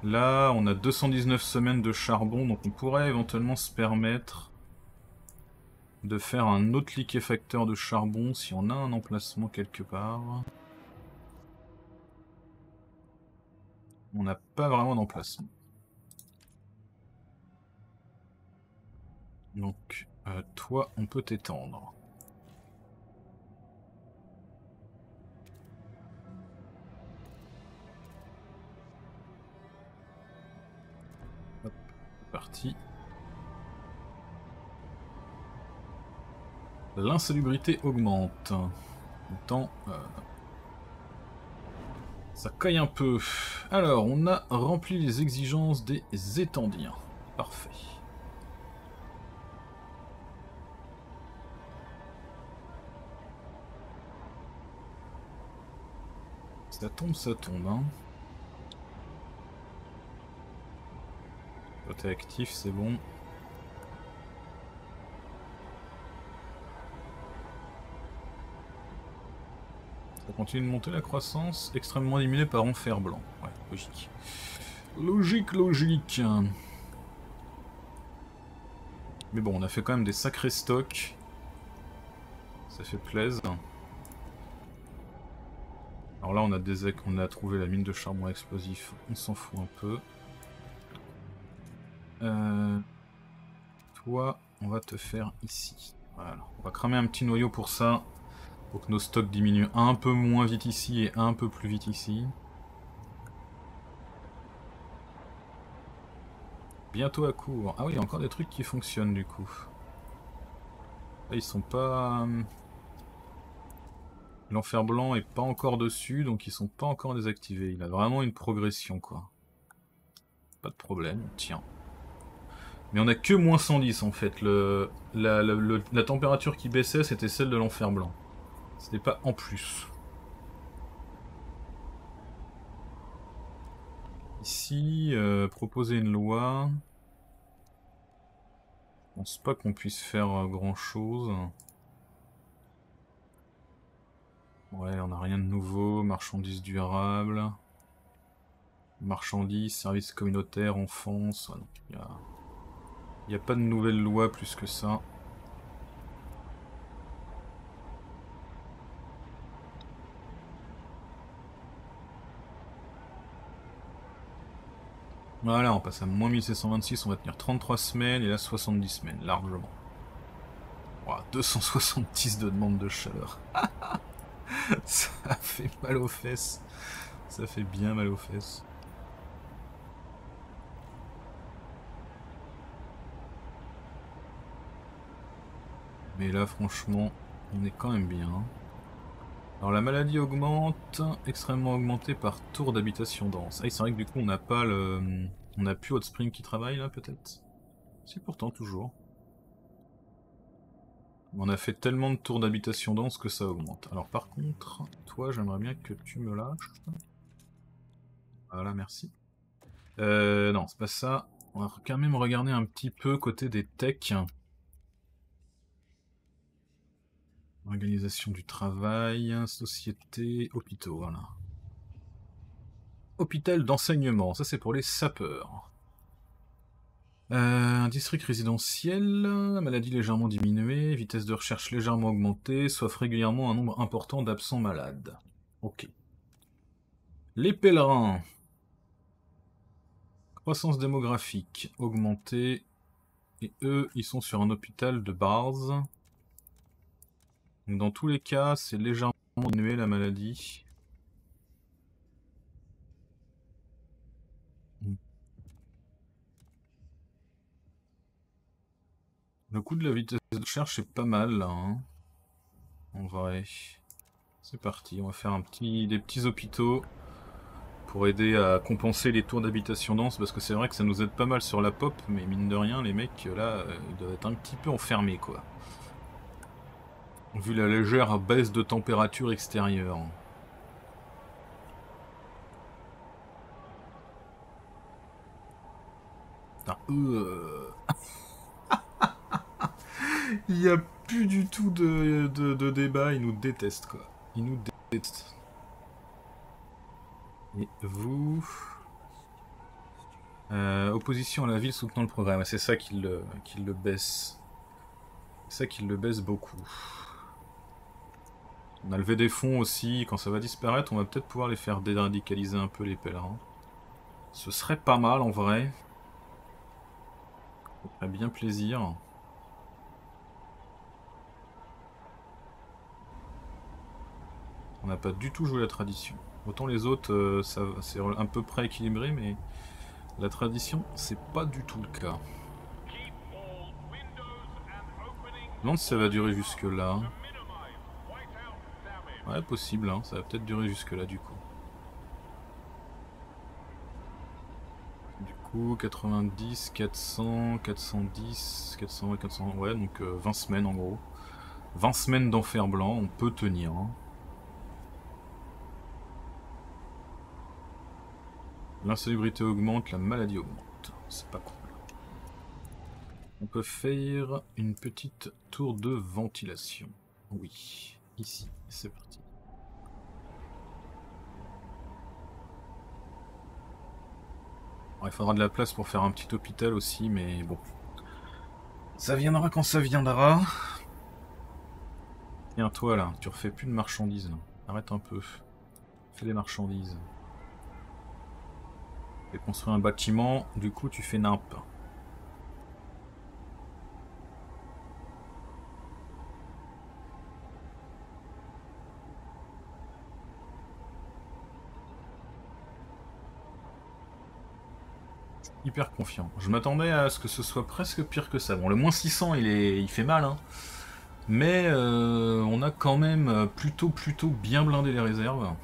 Là, on a deux cent dix-neuf semaines de charbon, donc on pourrait éventuellement se permettre de faire un autre liquéfacteur de charbon si on a un emplacement quelque part. On n'a pas vraiment d'emplacement. Donc, euh, toi, on peut t'étendre. Parti. L'insalubrité augmente. Autant, euh, ça caille un peu. Alors, on a rempli les exigences des étendiens. Parfait. Ça tombe, ça tombe, hein. Côté actif, c'est bon. Ça continue de monter la croissance, extrêmement diminuée par enfer blanc. Ouais, logique. Logique, logique. Mais bon, on a fait quand même des sacrés stocks. Ça fait plaisir. Alors là, on a, des... on a trouvé la mine de charbon explosif. On s'en fout un peu. Euh, toi, on va te faire ici. Voilà. On va cramer un petit noyau pour ça, pour que nos stocks diminuent un peu moins vite ici et un peu plus vite ici. Bientôt à court. Ah oui, il y a encore des trucs qui fonctionnent du coup. Là, ils sont pas... L'enfer blanc est pas encore dessus, donc ils sont pas encore désactivés. Il a vraiment une progression quoi. Pas de problème, tiens. Mais on a que moins cent dix en fait. Le, la, la, le, la température qui baissait, c'était celle de l'enfer blanc. C'était pas en plus. Ici, euh, proposer une loi. Je pense pas qu'on puisse faire euh, grand chose. Ouais, on n'a rien de nouveau. Marchandises durables. Marchandises, services communautaires, enfance. Ah non, y a... Il n'y a pas de nouvelle loi plus que ça. Voilà, on passe à moins mille sept cent vingt-six, on va tenir trente-trois semaines et là soixante-dix semaines, largement. Wow, deux cent soixante-dix de demande de chaleur. Ça fait mal aux fesses. Ça fait bien mal aux fesses. Mais là, franchement, on est quand même bien. Alors, la maladie augmente, extrêmement augmentée par tour d'habitation dense. Ah, c'est vrai que du coup, on n'a pas le... On n'a plus Hot Spring qui travaille, là, peut-être. C'est pourtant, toujours. On a fait tellement de tours d'habitation dense que ça augmente. Alors, par contre, toi, j'aimerais bien que tu me lâches. Voilà, merci. Euh, non, c'est pas ça. On va quand même regarder un petit peu côté des techs. Organisation du travail, société, hôpitaux, voilà. Hôpital d'enseignement, ça c'est pour les sapeurs. Euh, un district résidentiel, maladie légèrement diminuée, vitesse de recherche légèrement augmentée, soif régulièrement un nombre important d'absents malades. Ok. Les pèlerins. Croissance démographique augmentée. Et eux, ils sont sur un hôpital de Bars. Donc dans tous les cas, c'est légèrement diminué la maladie. Le coût de la vitesse de recherche est pas mal là, hein. En vrai. C'est parti, on va faire un petit, des petits hôpitaux pour aider à compenser les tours d'habitation dense, parce que c'est vrai que ça nous aide pas mal sur la pop, mais mine de rien, les mecs là, ils doivent être un petit peu enfermés quoi. Vu la légère baisse de température extérieure. Putain, euh... Il n'y a plus du tout de, de, de débat, ils nous détestent quoi. Ils nous détestent. Et vous euh, opposition à la ville soutenant le programme, c'est ça qui le, qui le baisse. C'est ça qui le baisse beaucoup. On a levé des fonds aussi, quand ça va disparaître, on va peut-être pouvoir les faire déradicaliser un peu les pèlerins. Ce serait pas mal en vrai. Ça ferait bien plaisir. On n'a pas du tout joué la tradition. Autant les autres, c'est à peu près équilibré, mais la tradition, c'est pas du tout le cas. Je me demande si ça va durer jusque-là. Ouais, possible, hein. Ça va peut-être durer jusque-là, du coup. Du coup, quatre-vingt-dix, quatre cents, quatre cent dix, quatre cents, quatre cents... Ouais, donc euh, vingt semaines, en gros. vingt semaines d'enfer blanc, on peut tenir, hein. L'insalubrité augmente, la maladie augmente. C'est pas cool. On peut faire une petite tour de ventilation. Oui, ici. C'est parti. Alors, il faudra de la place pour faire un petit hôpital aussi, mais bon. Ça viendra quand ça viendra. Tiens, toi là, tu refais plus de marchandises. Là. Arrête un peu. Fais des marchandises. Et construire un bâtiment, du coup tu fais nimp. Hyper confiant. Je m'attendais à ce que ce soit presque pire que ça. Bon, le moins six cents, il, est... il fait mal, hein. Mais euh, on a quand même plutôt, plutôt bien blindé les réserves.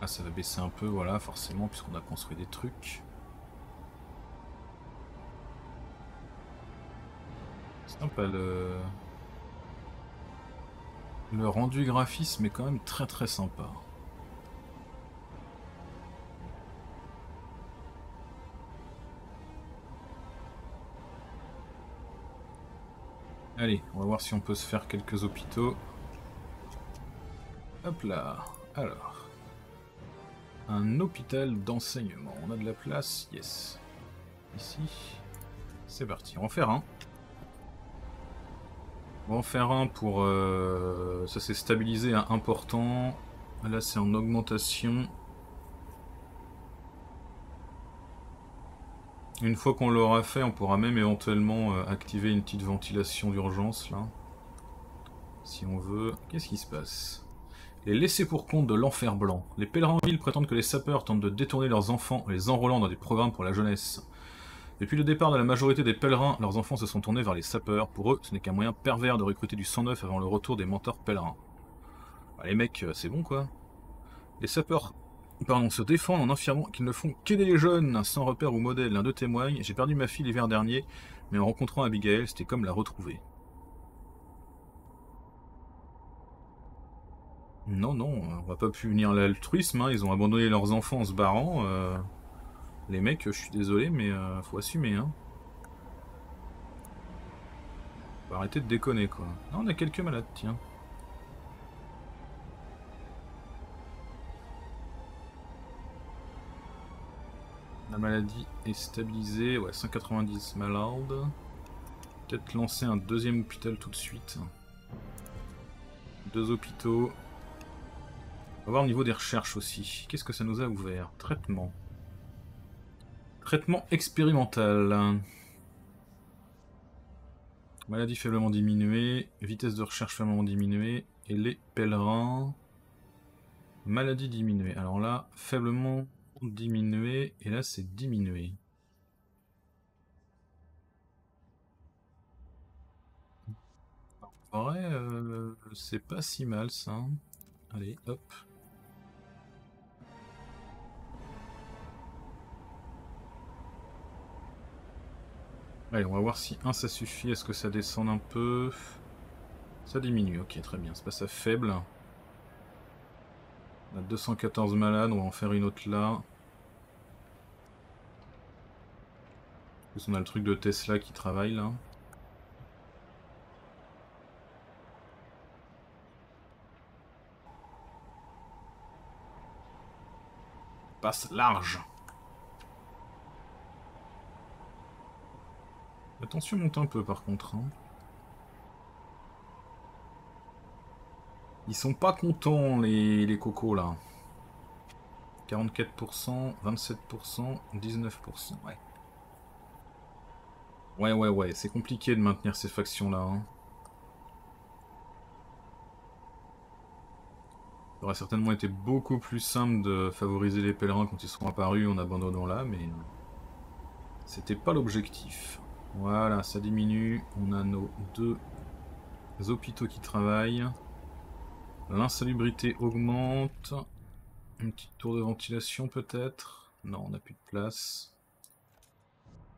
Ah, ça va baisser un peu, voilà, forcément, puisqu'on a construit des trucs. C'est sympa le... Le rendu graphisme est quand même très très sympa. Allez, on va voir si on peut se faire quelques hôpitaux. Hop là, alors. Un hôpital d'enseignement. On a de la place, yes. Ici, c'est parti, on va en faire un. On va en faire un pour... Euh, ça s'est stabilisé à important. Là c'est en augmentation. Une fois qu'on l'aura fait, on pourra même éventuellement euh, activer une petite ventilation d'urgence là. Si on veut. Qu'est-ce qui se passe? Les laissés pour compte de l'enfer blanc. Les pèlerins en ville prétendent que les sapeurs tentent de détourner leurs enfants en les enrôlant dans des programmes pour la jeunesse. Depuis le départ de la majorité des pèlerins, leurs enfants se sont tournés vers les sapeurs. Pour eux, ce n'est qu'un moyen pervers de recruter du sang neuf avant le retour des mentors pèlerins. Bah, les mecs, c'est bon quoi. Les sapeurs pardon, se défendent en affirmant qu'ils ne font qu'aider les jeunes, sans repère ou modèle. L'un d'eux témoigne, j'ai perdu ma fille l'hiver dernier, mais en rencontrant Abigail, c'était comme la retrouver. Non, non, on va pas punir l'altruisme, hein. Ils ont abandonné leurs enfants en se barrant. Euh... Les mecs, je suis désolé, mais euh, faut assumer, hein. Faut arrêter de déconner, quoi. Non, on a quelques malades, tiens. La maladie est stabilisée. Ouais, cent quatre-vingt-dix malades. Peut-être lancer un deuxième hôpital tout de suite. Deux hôpitaux. On va voir au niveau des recherches aussi. Qu'est-ce que ça nous a ouvert? Traitement. Traitement expérimental. Maladie faiblement diminuée. Vitesse de recherche faiblement diminuée. Et les pèlerins. Maladie diminuée. Alors là, faiblement diminuée. Et là, c'est diminué. En vrai, euh, c'est pas si mal ça. Allez, hop. Allez, on va voir si un ça suffit, est-ce que ça descend un peu? Ça diminue, ok, très bien, c'est pas ça faible. On a deux cent quatorze malades, on va en faire une autre là. En plus on a le truc de Tesla qui travaille là. Passe large. La tension monte un peu par contre. Hein. Ils sont pas contents les, les cocos là. quarante-quatre pour cent, vingt-sept pour cent, dix-neuf pour cent. Ouais. Ouais ouais ouais, c'est compliqué de maintenir ces factions là. Hein. Il aurait certainement été beaucoup plus simple de favoriser les pèlerins quand ils seront apparus en abandonnant là, mais c'était pas l'objectif. Voilà, ça diminue. On a nos deux hôpitaux qui travaillent. L'insalubrité augmente. Une petite tour de ventilation peut-être. Non, on n'a plus de place.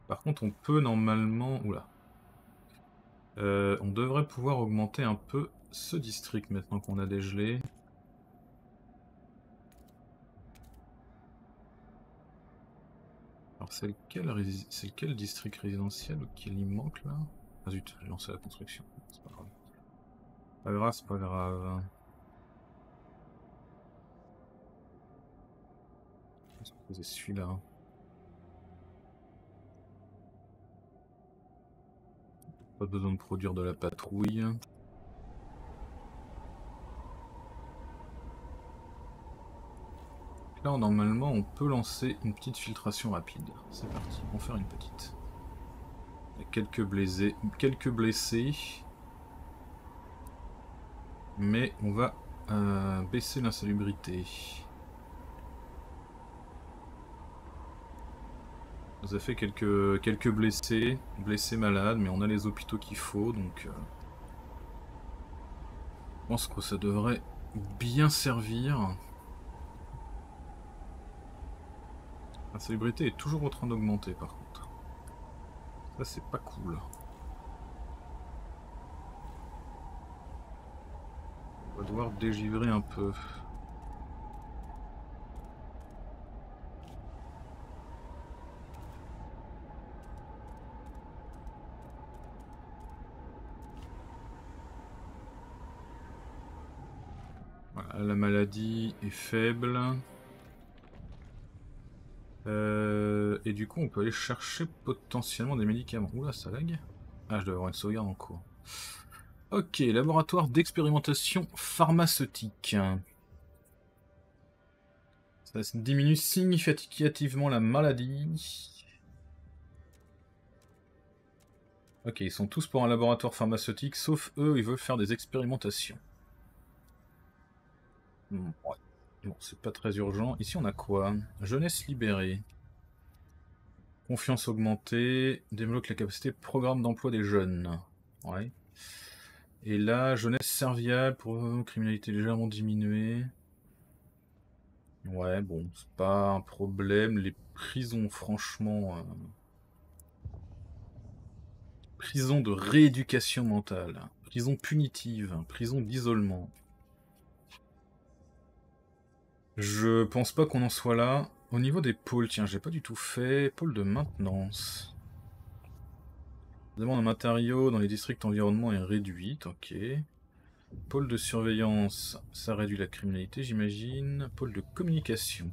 Par contre, on peut normalement... Oula. Euh, on devrait pouvoir augmenter un peu ce district maintenant qu'on a dégelé. C'est lequel, lequel district résidentiel auquel il manque là? Ah zut, j'ai lancé la construction, c'est pas grave. Pas grave, c'est pas grave. Je vais poser celui-là. Pas besoin de produire de la patrouille. Là, normalement, on peut lancer une petite filtration rapide. C'est parti, on va faire une petite. Il y a quelques blessés, quelques blessés. Mais on va euh, baisser l'insalubrité. On a fait quelques, quelques blessés, blessés malades, mais on a les hôpitaux qu'il faut, donc... Euh, je pense que ça devrait bien servir. La célébrité est toujours en train d'augmenter par contre. Ça c'est pas cool. On va devoir dégivrer un peu. Voilà, la maladie est faible. Euh, et du coup, on peut aller chercher potentiellement des médicaments. Oula, ça lag. Ah, je dois avoir une sauvegarde en cours. Ok, laboratoire d'expérimentation pharmaceutique. Ça diminue significativement la maladie. Ok, ils sont tous pour un laboratoire pharmaceutique, sauf eux, ils veulent faire des expérimentations. Bon, c'est pas très urgent. Ici, on a quoi? Jeunesse libérée. Confiance augmentée. Débloque la capacité programme d'emploi des jeunes. Ouais. Et là, jeunesse serviable pour criminalité légèrement diminuée. Ouais, bon, c'est pas un problème. Les prisons, franchement... Euh... Prison de rééducation mentale. Prison punitive. Prison d'isolement. Je pense pas qu'on en soit là. Au niveau des pôles, tiens, j'ai pas du tout fait. Pôle de maintenance. Demande en matériaux dans les districts environnement est réduite, ok. Pôle de surveillance, ça réduit la criminalité, j'imagine. Pôle de communication.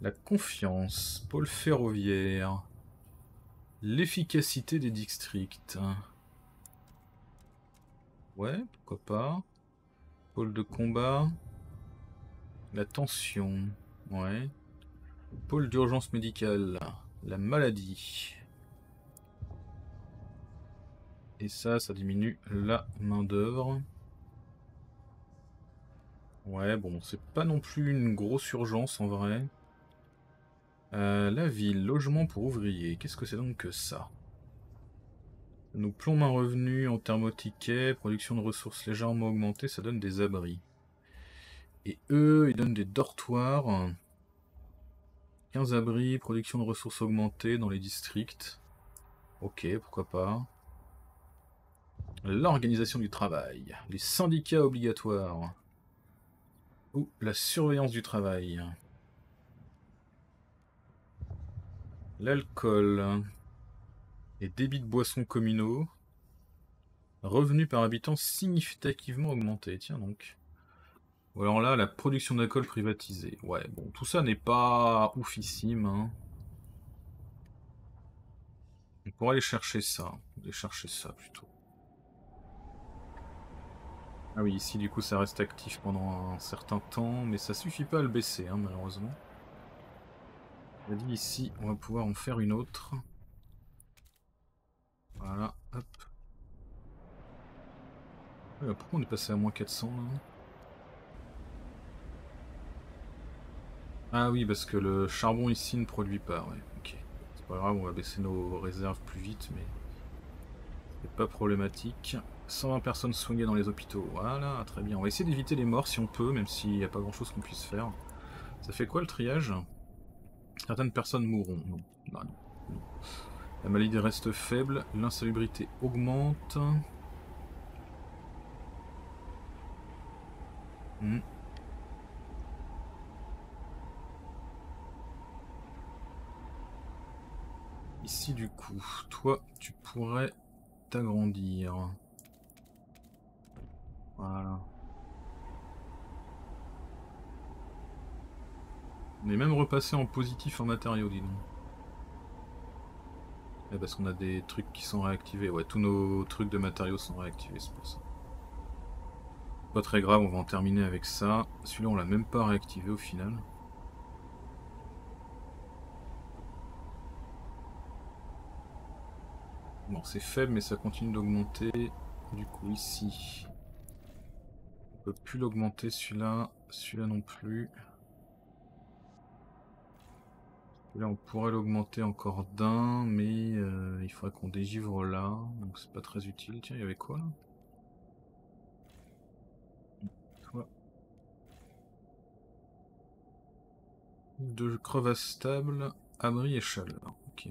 La confiance. Pôle ferroviaire. L'efficacité des districts. Ouais, pourquoi pas. Pôle de combat. La tension, ouais. Pôle d'urgence médicale, la maladie. Et ça, ça diminue la main-d'œuvre. Ouais, bon, c'est pas non plus une grosse urgence en vrai. Euh, la ville, logement pour ouvriers. Qu'est-ce que c'est donc que ça? Ça nous plombe un revenu en thermotiquet, production de ressources légèrement augmentée, ça donne des abris. Et eux, ils donnent des dortoirs. quinze abris, production de ressources augmentées dans les districts. Ok, pourquoi pas. L'organisation du travail. Les syndicats obligatoires. Ou la surveillance du travail. L'alcool. Les débits de boissons communaux. Revenus par habitant significativement augmentés. Tiens donc. Ou alors là, la production d'alcool privatisée. Ouais, bon, tout ça n'est pas oufissime. Hein. On pourrait aller chercher ça. On pourrait chercher ça, plutôt. Ah oui, ici, du coup, ça reste actif pendant un certain temps, mais ça suffit pas à le baisser, hein, malheureusement. On a dit ici, on va pouvoir en faire une autre. Voilà, hop. Ouais, bah, pourquoi on est passé à moins quatre cents, là? Ah oui, parce que le charbon ici ne produit pas, ouais, ok. C'est pas grave, on va baisser nos réserves plus vite, mais c'est pas problématique. cent vingt personnes soignées dans les hôpitaux, voilà, très bien. On va essayer d'éviter les morts si on peut, même s'il n'y a pas grand-chose qu'on puisse faire. Ça fait quoi le triage? Certaines personnes mourront, non. Non, non. La maladie reste faible, l'insalubrité augmente. Hmm. Ici, du coup, toi, tu pourrais t'agrandir. Voilà. On est même repassé en positif en matériaux, dis donc. Eh, parce qu'on a des trucs qui sont réactivés. Ouais, tous nos trucs de matériaux sont réactivés, c'est pour ça. Pas très grave, on va en terminer avec ça. Celui-là, on l'a même pas réactivé au final. Bon, c'est faible, mais ça continue d'augmenter. Du coup, ici, on ne peut plus l'augmenter, celui-là, celui-là non plus. Là, on pourrait l'augmenter encore d'un, mais euh, il faudrait qu'on dégivre là, donc c'est pas très utile. Tiens, il y avait quoi là? Toi. Deux crevasses stables, abri et chaleur. Ok.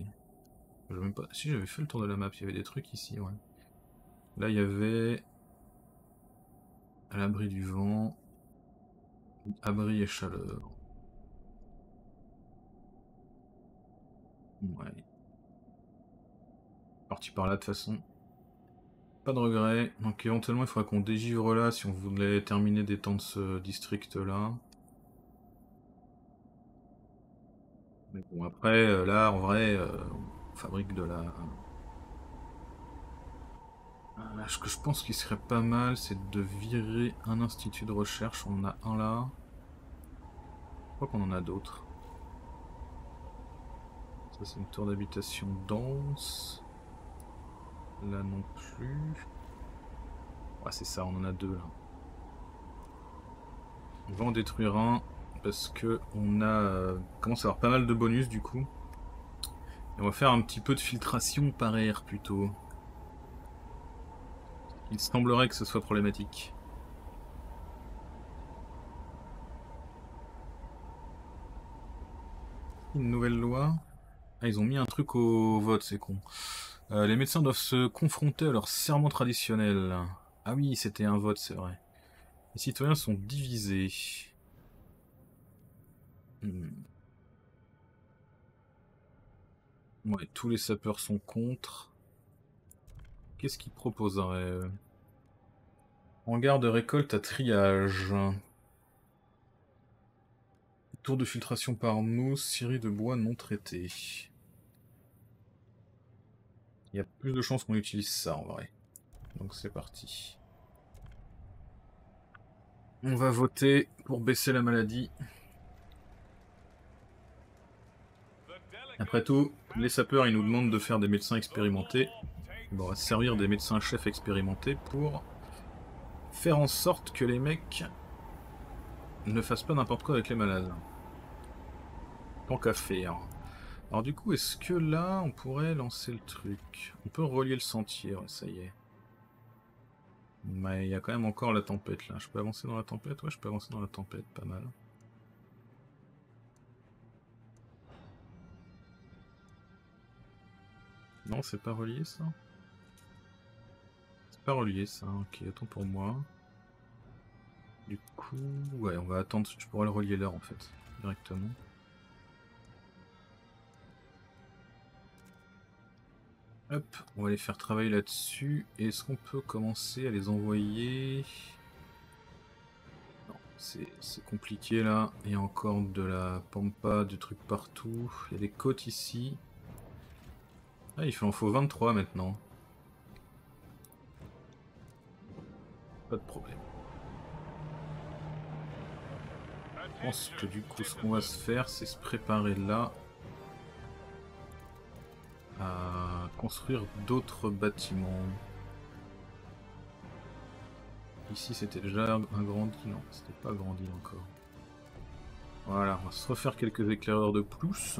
Même pas... Si j'avais fait le tour de la map, il y avait des trucs ici, ouais. Là, il y avait à l'abri du vent, abri et chaleur. Ouais. Parti par là de toute façon. Pas de regret. Donc éventuellement, il faudra qu'on dégivre là si on voulait terminer d'étendre ce district-là. Mais bon, après, là, en vrai... Euh... fabrique de la... Là, ce que je pense qu'il serait pas mal, c'est de virer un institut de recherche. On en a un là. Je crois qu'on en a d'autres. Ça, c'est une tour d'habitation dense. Là non plus. Ouais, c'est ça, on en a deux là. On va en détruire un parce que on a euh, commence à avoir pas mal de bonus du coup. Et on va faire un petit peu de filtration par air plutôt. Il semblerait que ce soit problématique. Une nouvelle loi. Ah, ils ont mis un truc au vote, c'est con. Euh, les médecins doivent se confronter à leur serment traditionnel. Ah oui, c'était un vote, c'est vrai. Les citoyens sont divisés. Hmm. Ouais, tous les sapeurs sont contre. Qu'est-ce qu'ils proposeraient? Hangar de récolte à triage. Tour de filtration par mousse, scierie de bois non traitée. Il y a plus de chances qu'on utilise ça en vrai. Donc c'est parti. On va voter pour baisser la maladie. Après tout, les sapeurs ils nous demandent de faire des médecins expérimentés. Bon, on va se servir des médecins chefs expérimentés pour faire en sorte que les mecs ne fassent pas n'importe quoi avec les malades. Tant qu'à faire. Alors du coup, est-ce que là, on pourrait lancer le truc? On peut relier le sentier, ouais, ça y est. Mais il y a quand même encore la tempête, là. Je peux avancer dans la tempête? Ouais, je peux avancer dans la tempête, pas mal. Non, c'est pas relié, ça? C'est pas relié, ça. Ok, attends pour moi. Du coup... Ouais, on va attendre. Je pourrais le relier là, en fait. Directement. Hop, on va les faire travailler là-dessus. Et est-ce qu'on peut commencer à les envoyer? Non, c'est compliqué là. Il y a encore de la pampa, du truc partout. Il y a des côtes ici. Ah, il en faut vingt-trois maintenant. Pas de problème. Je pense que du coup, ce qu'on va se faire, c'est se préparer là à construire d'autres bâtiments. Ici, c'était déjà agrandi, non, c'était pas agrandi encore. Voilà, on va se refaire quelques éclaireurs de plus.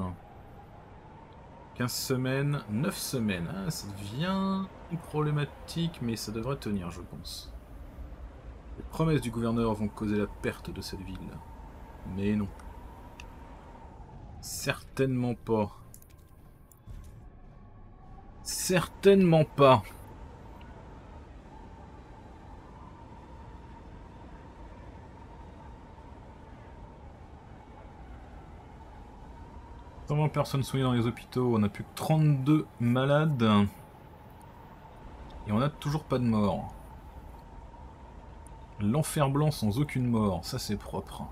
quinze semaines, neuf semaines, hein, ça devient problématique, mais ça devrait tenir, je pense. Les promesses du gouverneur vont causer la perte de cette ville. Mais non. Certainement pas. Certainement pas. cent vingt personnes soignées dans les hôpitaux, on n'a plus que trente-deux malades. Et on n'a toujours pas de mort. L'enfer blanc sans aucune mort, ça c'est propre.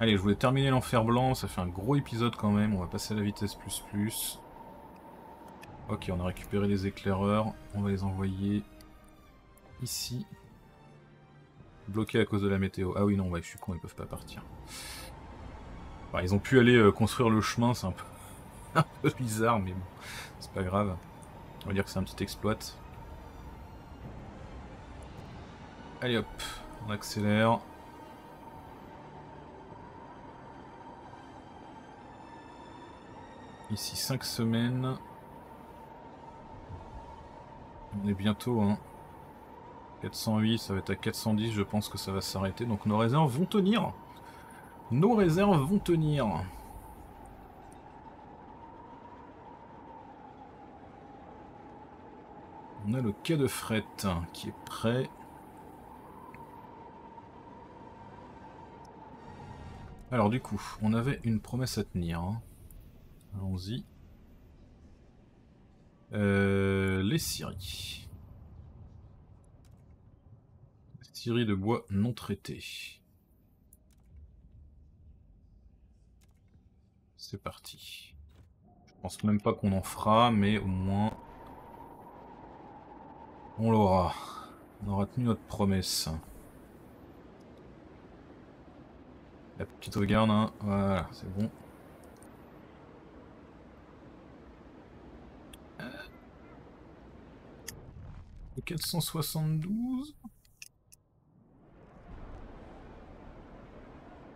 Allez, je voulais terminer l'enfer blanc, ça fait un gros épisode quand même, on va passer à la vitesse plus plus. Ok, on a récupéré les éclaireurs, on va les envoyer ici. Bloqués à cause de la météo. Ah oui, non, ouais, je suis con, ils peuvent pas partir. Enfin, ils ont pu aller euh, construire le chemin, c'est un peu... un peu bizarre, mais bon, c'est pas grave. On va dire que c'est un petit exploit. Allez hop, on accélère. Ici cinq semaines. On est bientôt, hein. quatre cent huit, ça va être à quatre cent dix, je pense que ça va s'arrêter. Donc nos réserves vont tenir. Nos réserves vont tenir. On a le quai de fret qui est prêt. Alors du coup, on avait une promesse à tenir, hein. Allons-y. Euh, les scieries. Scieries de bois non traitées. C'est parti. Je pense même pas qu'on en fera, mais au moins... on l'aura. On aura tenu notre promesse. La petite sauvegarde, hein. Voilà, c'est bon. Le quatre cent soixante-douze.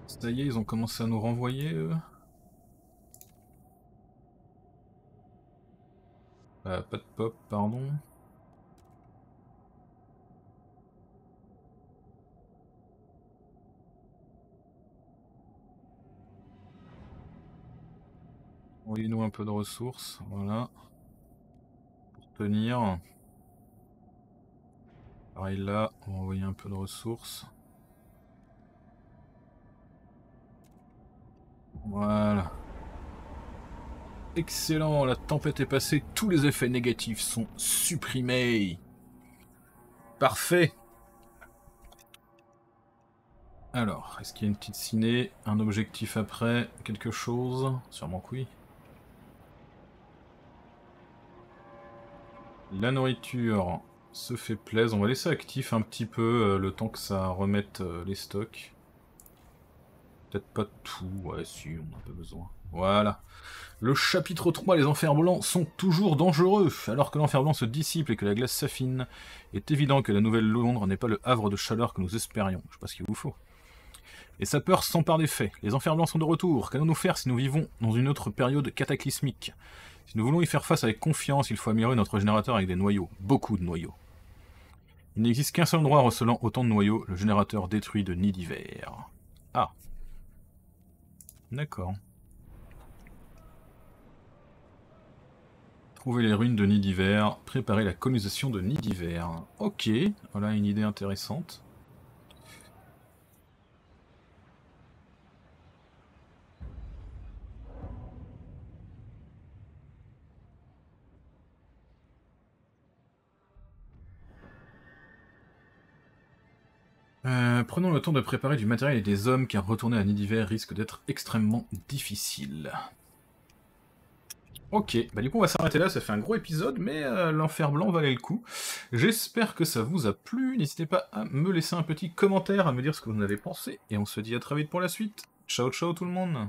Ça y est, ils ont commencé à nous renvoyer, eux. Euh, pas de pop, pardon. Envoyez-nous un peu de ressources, voilà. Pour tenir. Pareil là, on va envoyer un peu de ressources. Voilà. Excellent, la tempête est passée, tous les effets négatifs sont supprimés. Parfait. Alors, est-ce qu'il y a une petite ciné, un objectif après, quelque chose? Sûrement que oui. La nourriture se fait plaisir, on va laisser actif un petit peu le temps que ça remette les stocks. Peut-être pas tout, ouais si, on en a pas besoin. Voilà. Le chapitre trois, les enfers blancs sont toujours dangereux. Alors que l'enfer blanc se dissipe et que la glace s'affine, il est évident que la Nouvelle-Londres n'est pas le havre de chaleur que nous espérions. Je sais pas ce qu'il vous faut. Les sapeurs s'emparent des faits. Les enfers blancs sont de retour. Qu'allons-nous faire si nous vivons dans une autre période cataclysmique? Si nous voulons y faire face avec confiance, il faut améliorer notre générateur avec des noyaux. Beaucoup de noyaux. Il n'existe qu'un seul endroit recelant autant de noyaux, le générateur détruit de Nid d'Hiver. Ah. D'accord. Trouver les ruines de Nid d'Hiver, préparer la colonisation de Nid d'Hiver. Ok, voilà une idée intéressante. Euh, prenons le temps de préparer du matériel et des hommes, car retourner à Nid d'Hiver risque d'être extrêmement difficile. Ok, bah du coup on va s'arrêter là, ça fait un gros épisode, mais euh, l'enfer blanc valait le coup. J'espère que ça vous a plu, n'hésitez pas à me laisser un petit commentaire, à me dire ce que vous en avez pensé, et on se dit à très vite pour la suite. Ciao ciao tout le monde!